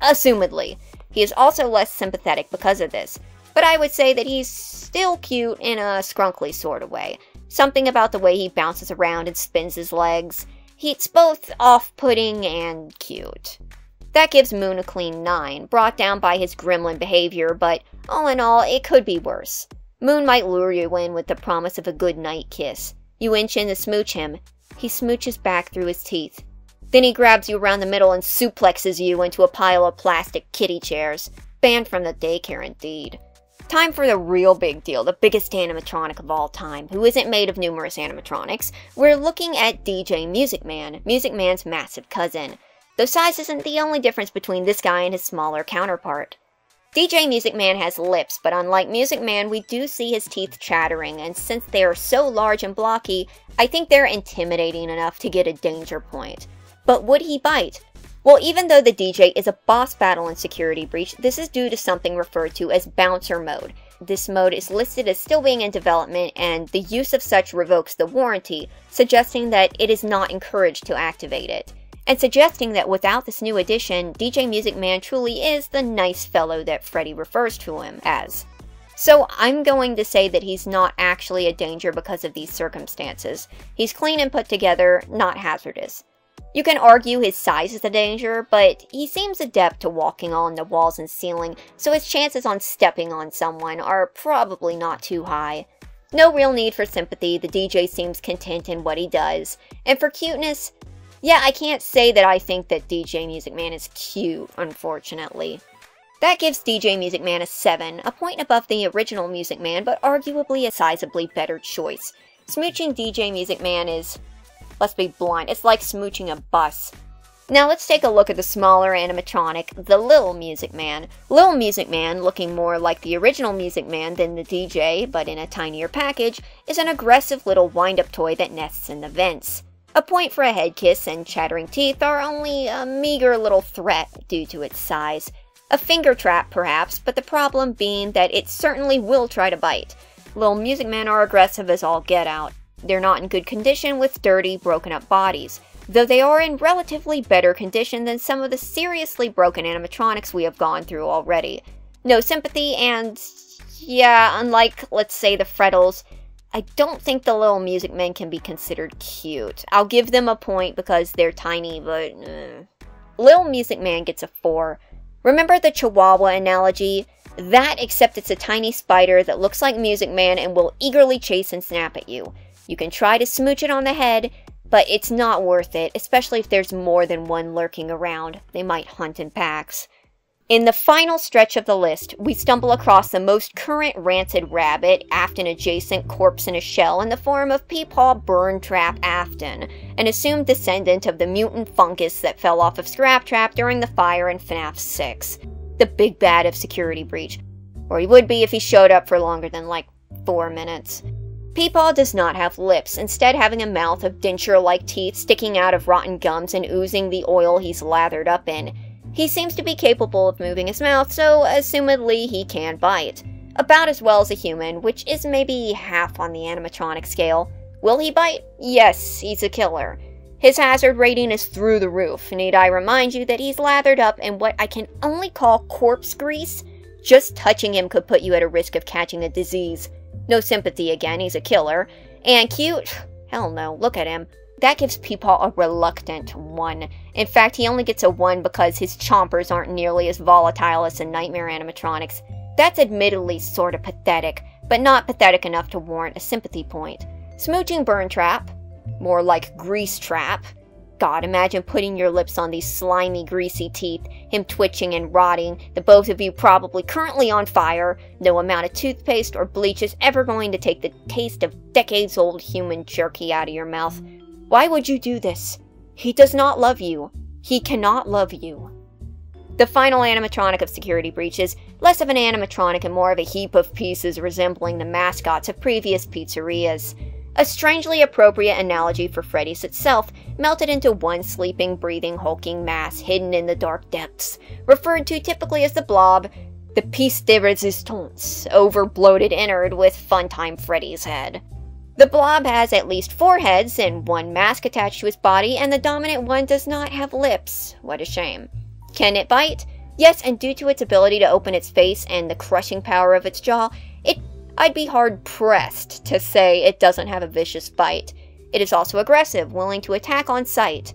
Assumedly. He is also less sympathetic because of this, but I would say that he's still cute in a scrunkly sort of way. Something about the way he bounces around and spins his legs. It's both off-putting and cute. That gives Moon a clean 9, brought down by his gremlin behavior, but all in all, it could be worse. Moon might lure you in with the promise of a good night kiss. You inch in to smooch him. He smooches back through his teeth. Then he grabs you around the middle and suplexes you into a pile of plastic kiddie chairs. Banned from the daycare indeed. Time for the real big deal, the biggest animatronic of all time, who isn't made of numerous animatronics. We're looking at DJ Music Man, Music Man's massive cousin. Though size isn't the only difference between this guy and his smaller counterpart. DJ Music Man has lips, but unlike Music Man, we do see his teeth chattering, and since they are so large and blocky, I think they're intimidating enough to get a danger point. But would he bite? Well, even though the DJ is a boss battle in Security Breach, this is due to something referred to as Bouncer Mode. This mode is listed as still being in development, and the use of such revokes the warranty, suggesting that it is not encouraged to activate it. And suggesting that without this new addition, DJ Music Man truly is the nice fellow that Freddy refers to him as. So I'm going to say that he's not actually a danger because of these circumstances. He's clean and put together, not hazardous. You can argue his size is a danger, but he seems adept to walking on the walls and ceiling, so his chances on stepping on someone are probably not too high. No real need for sympathy, the DJ seems content in what he does. And for cuteness, yeah, I can't say that I think that DJ Music Man is cute, unfortunately. That gives DJ Music Man a 7, a point above the original Music Man, but arguably a sizably better choice. Smooching DJ Music Man is, let's be blunt, it's like smooching a bus. Now let's take a look at the smaller animatronic, the Lil Music Man. Lil Music Man, looking more like the original Music Man than the DJ, but in a tinier package, is an aggressive little wind-up toy that nests in the vents. A point for a head kiss, and chattering teeth are only a meager little threat due to its size. A finger trap, perhaps, but the problem being that it certainly will try to bite. Lil Music Men are aggressive as all get out. They're not in good condition with dirty, broken up bodies, though they are in relatively better condition than some of the seriously broken animatronics we have gone through already. No sympathy, and yeah, unlike, let's say, the Freddles, I don't think the Lil Music Men can be considered cute. I'll give them a point because they're tiny, but Lil Music Man gets a 4. Remember the Chihuahua analogy? That, except it's a tiny spider that looks like Music Man and will eagerly chase and snap at you. You can try to smooch it on the head, but it's not worth it, especially if there's more than one lurking around. They might hunt in packs. In the final stretch of the list, we stumble across the most current Rancid Rabbit, Afton adjacent corpse in a shell in the form of Peepaw Burntrap Afton, an assumed descendant of the mutant fungus that fell off of Scraptrap during the fire in FNAF 6, the big bad of Security Breach, or he would be if he showed up for longer than like 4 minutes. Peepaw does not have lips, instead having a mouth of denture-like teeth sticking out of rotten gums and oozing the oil he's lathered up in. He seems to be capable of moving his mouth, so assumedly he can bite. About as well as a human, which is maybe half on the animatronic scale. Will he bite? Yes, he's a killer. His hazard rating is through the roof. Need I remind you that he's lathered up in what I can only call corpse grease? Just touching him could put you at a risk of catching a disease. No sympathy again, he's a killer. And cute? Hell no, look at him. That gives Peepaw a reluctant 1. In fact, he only gets a 1 because his chompers aren't nearly as volatile as the Nightmare animatronics. That's admittedly sort of pathetic, but not pathetic enough to warrant a sympathy point. Smooching Burntrap? More like Grease Trap. God, imagine putting your lips on these slimy, greasy teeth, him twitching and rotting, the both of you probably currently on fire. No amount of toothpaste or bleach is ever going to take the taste of decades-old human jerky out of your mouth. Why would you do this? He does not love you. He cannot love you. The final animatronic of Security Breach is less of an animatronic and more of a heap of pieces resembling the mascots of previous pizzerias. A strangely appropriate analogy for Freddy's itself, melted into one sleeping, breathing, hulking mass hidden in the dark depths, referred to typically as the Blob, the piece de resistance, over-bloated Ennard with Funtime Freddy's head. The Blob has at least 4 heads and 1 mask attached to his body, and the dominant one does not have lips. What a shame. Can it bite? Yes, and due to its ability to open its face and the crushing power of its jaw, I'd be hard-pressed to say it doesn't have a vicious bite. It is also aggressive, willing to attack on sight.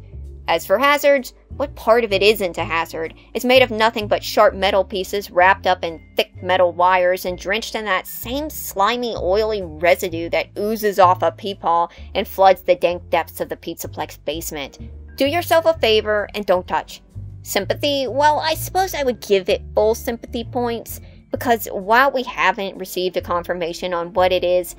As for hazards, what part of it isn't a hazard? It's made of nothing but sharp metal pieces wrapped up in thick metal wires and drenched in that same slimy, oily residue that oozes off a Peepaw and floods the dank depths of the Pizzaplex basement. Do yourself a favor and don't touch. Sympathy? Well, I suppose I would give it full sympathy points, because while we haven't received a confirmation on what it is,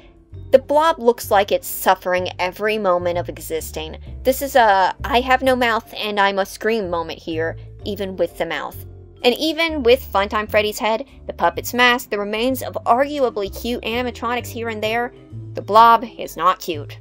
the Blob looks like it's suffering every moment of existing. This is a I have no mouth and I must scream moment here, even with the mouth. And even with Funtime Freddy's head, the puppet's mask, the remains of arguably cute animatronics here and there, the Blob is not cute.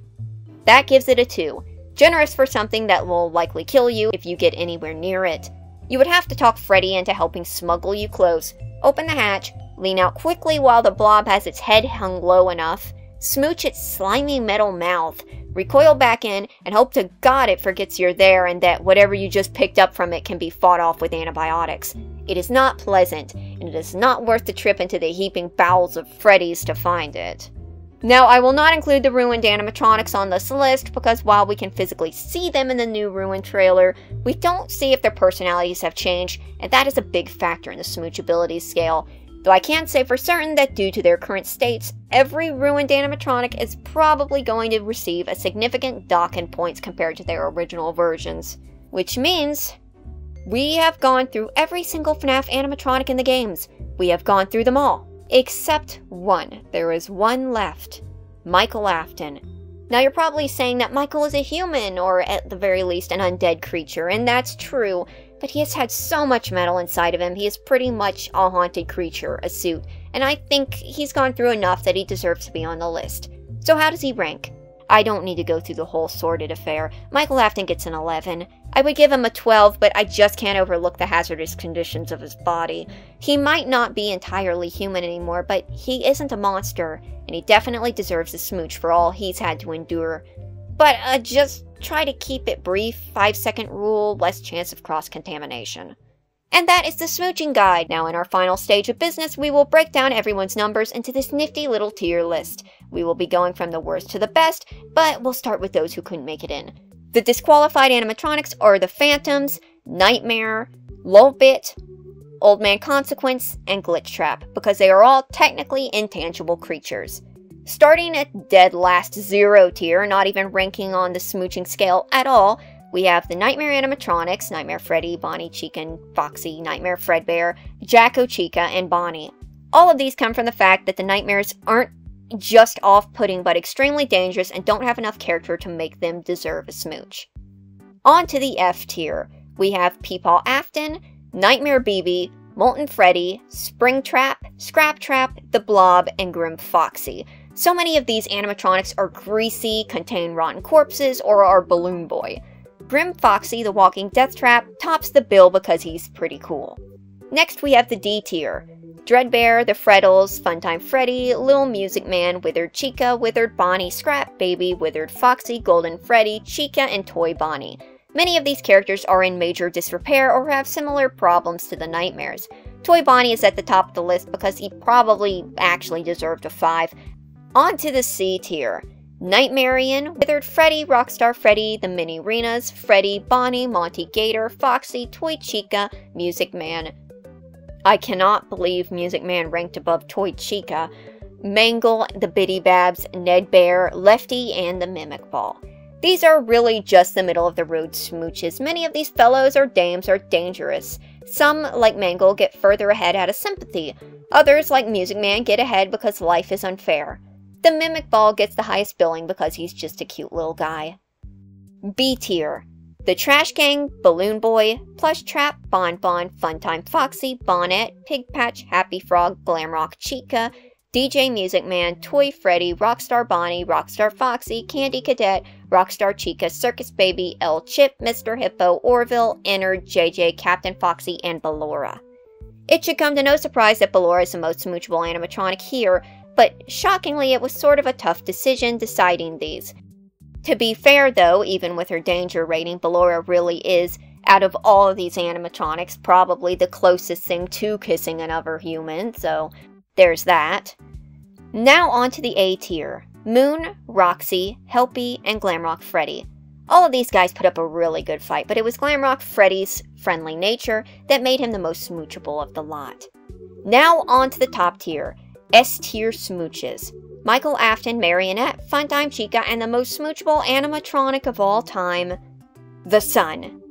That gives it a 2. Generous for something that will likely kill you if you get anywhere near it. You would have to talk Freddy into helping smuggle you close, open the hatch, lean out quickly while the Blob has its head hung low enough, smooch its slimy metal mouth, recoil back in, and hope to God it forgets you're there and that whatever you just picked up from it can be fought off with antibiotics. It is not pleasant, and it is not worth the trip into the heaping bowels of Freddy's to find it. Now, I will not include the ruined animatronics on this list because while we can physically see them in the new ruined trailer, we don't see if their personalities have changed, and that is a big factor in the smoochability scale. Though I can't say for certain that due to their current states, every ruined animatronic is probably going to receive a significant dock in points compared to their original versions. Which means, we have gone through every single FNAF animatronic in the games. We have gone through them all. Except one. There is one left. Michael Afton. Now you're probably saying that Michael is a human, or at the very least an undead creature, and that's true, but he has had so much metal inside of him, he is pretty much a haunted creature, a suit, and I think he's gone through enough that he deserves to be on the list. So how does he rank? I don't need to go through the whole sordid affair. Michael Afton gets an 11. I would give him a 12, but I just can't overlook the hazardous conditions of his body. He might not be entirely human anymore, but he isn't a monster, and he definitely deserves a smooch for all he's had to endure. But just try to keep it brief, 5-second rule, less chance of cross-contamination. And that is the smooching guide. Now in our final stage of business, we will break down everyone's numbers into this nifty little tier list. We will be going from the worst to the best, but we'll start with those who couldn't make it in. The disqualified animatronics are the Phantoms, Nightmare, Lobit, Old Man Consequence, and Glitch Trap, because they are all technically intangible creatures. Starting at dead last, 0 tier, not even ranking on the smooching scale at all, we have the Nightmare animatronics, Nightmare Freddy, Bonnie, Chica, and Foxy, Nightmare Fredbear, Jacko, Chica, and Bonnie. All of these come from the fact that the Nightmares aren't just off-putting but extremely dangerous and don't have enough character to make them deserve a smooch. On to the F tier, we have Peepaw Afton, Nightmare BB, Molten Freddy, Springtrap, Scraptrap, The Blob, and Grim Foxy. So many of these animatronics are greasy, contain rotten corpses, or are Balloon Boy. Grim Foxy, the walking death trap, tops the bill because he's pretty cool. Next we have the D tier. Dreadbear, the Freddles, Funtime Freddy, Little Music Man, Withered Chica, Withered Bonnie, Scrap Baby, Withered Foxy, Golden Freddy, Chica, and Toy Bonnie. Many of these characters are in major disrepair or have similar problems to the Nightmares. Toy Bonnie is at the top of the list because he probably actually deserved a 5. On to the C tier. Nightmarian, Withered Freddy, Rockstar Freddy, the Minireenas, Freddy, Bonnie, Monty Gator, Foxy, Toy Chica, Music Man. I cannot believe Music Man ranked above Toy Chica, Mangle, the Bidybabs, Nedbear, Lefty, and the Mimic Ball. These are really just the middle-of-the-road smooches. Many of these fellows or dames are dangerous. Some, like Mangle, get further ahead out of sympathy. Others, like Music Man, get ahead because life is unfair. The Mimic Ball gets the highest billing because he's just a cute little guy. B tier. The Trash Gang, Balloon Boy, Plushtrap, Bon Bon, Funtime Foxy, Bonnet, Pigpatch, Happy Frog, Glamrock Chica, DJ Music Man, Toy Freddy, Rockstar Bonnie, Rockstar Foxy, Candy Cadet, Rockstar Chica, Circus Baby, L Chip, Mr. Hippo, Orville, Ennard, JJ, Captain Foxy, and Ballora. It should come to no surprise that Ballora is the most smoochable animatronic here, but shockingly it was sort of a tough decision deciding these. To be fair though, even with her danger rating, Ballora really is, out of all of these animatronics, probably the closest thing to kissing another human, so there's that. Now on to the A tier. Moon, Roxy, Helpy, and Glamrock Freddy. All of these guys put up a really good fight, but it was Glamrock Freddy's friendly nature that made him the most smoochable of the lot. Now on to the top tier. S tier smooches. Michael Afton, Marionette, Funtime Chica, and the most smoochable animatronic of all time, the Sun.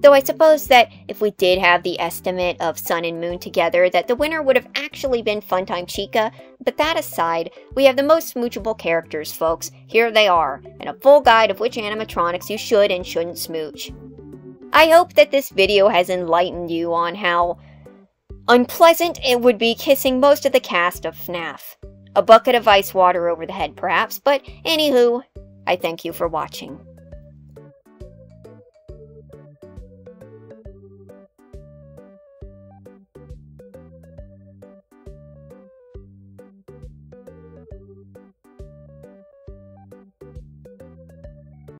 Though I suppose that if we did have the estimate of Sun and Moon together, that the winner would have actually been Funtime Chica, but that aside, we have the most smoochable characters, folks. Here they are, and a full guide of which animatronics you should and shouldn't smooch. I hope that this video has enlightened you on how unpleasant it would be kissing most of the cast of FNAF. A bucket of ice water over the head, perhaps, but anywho, I thank you for watching.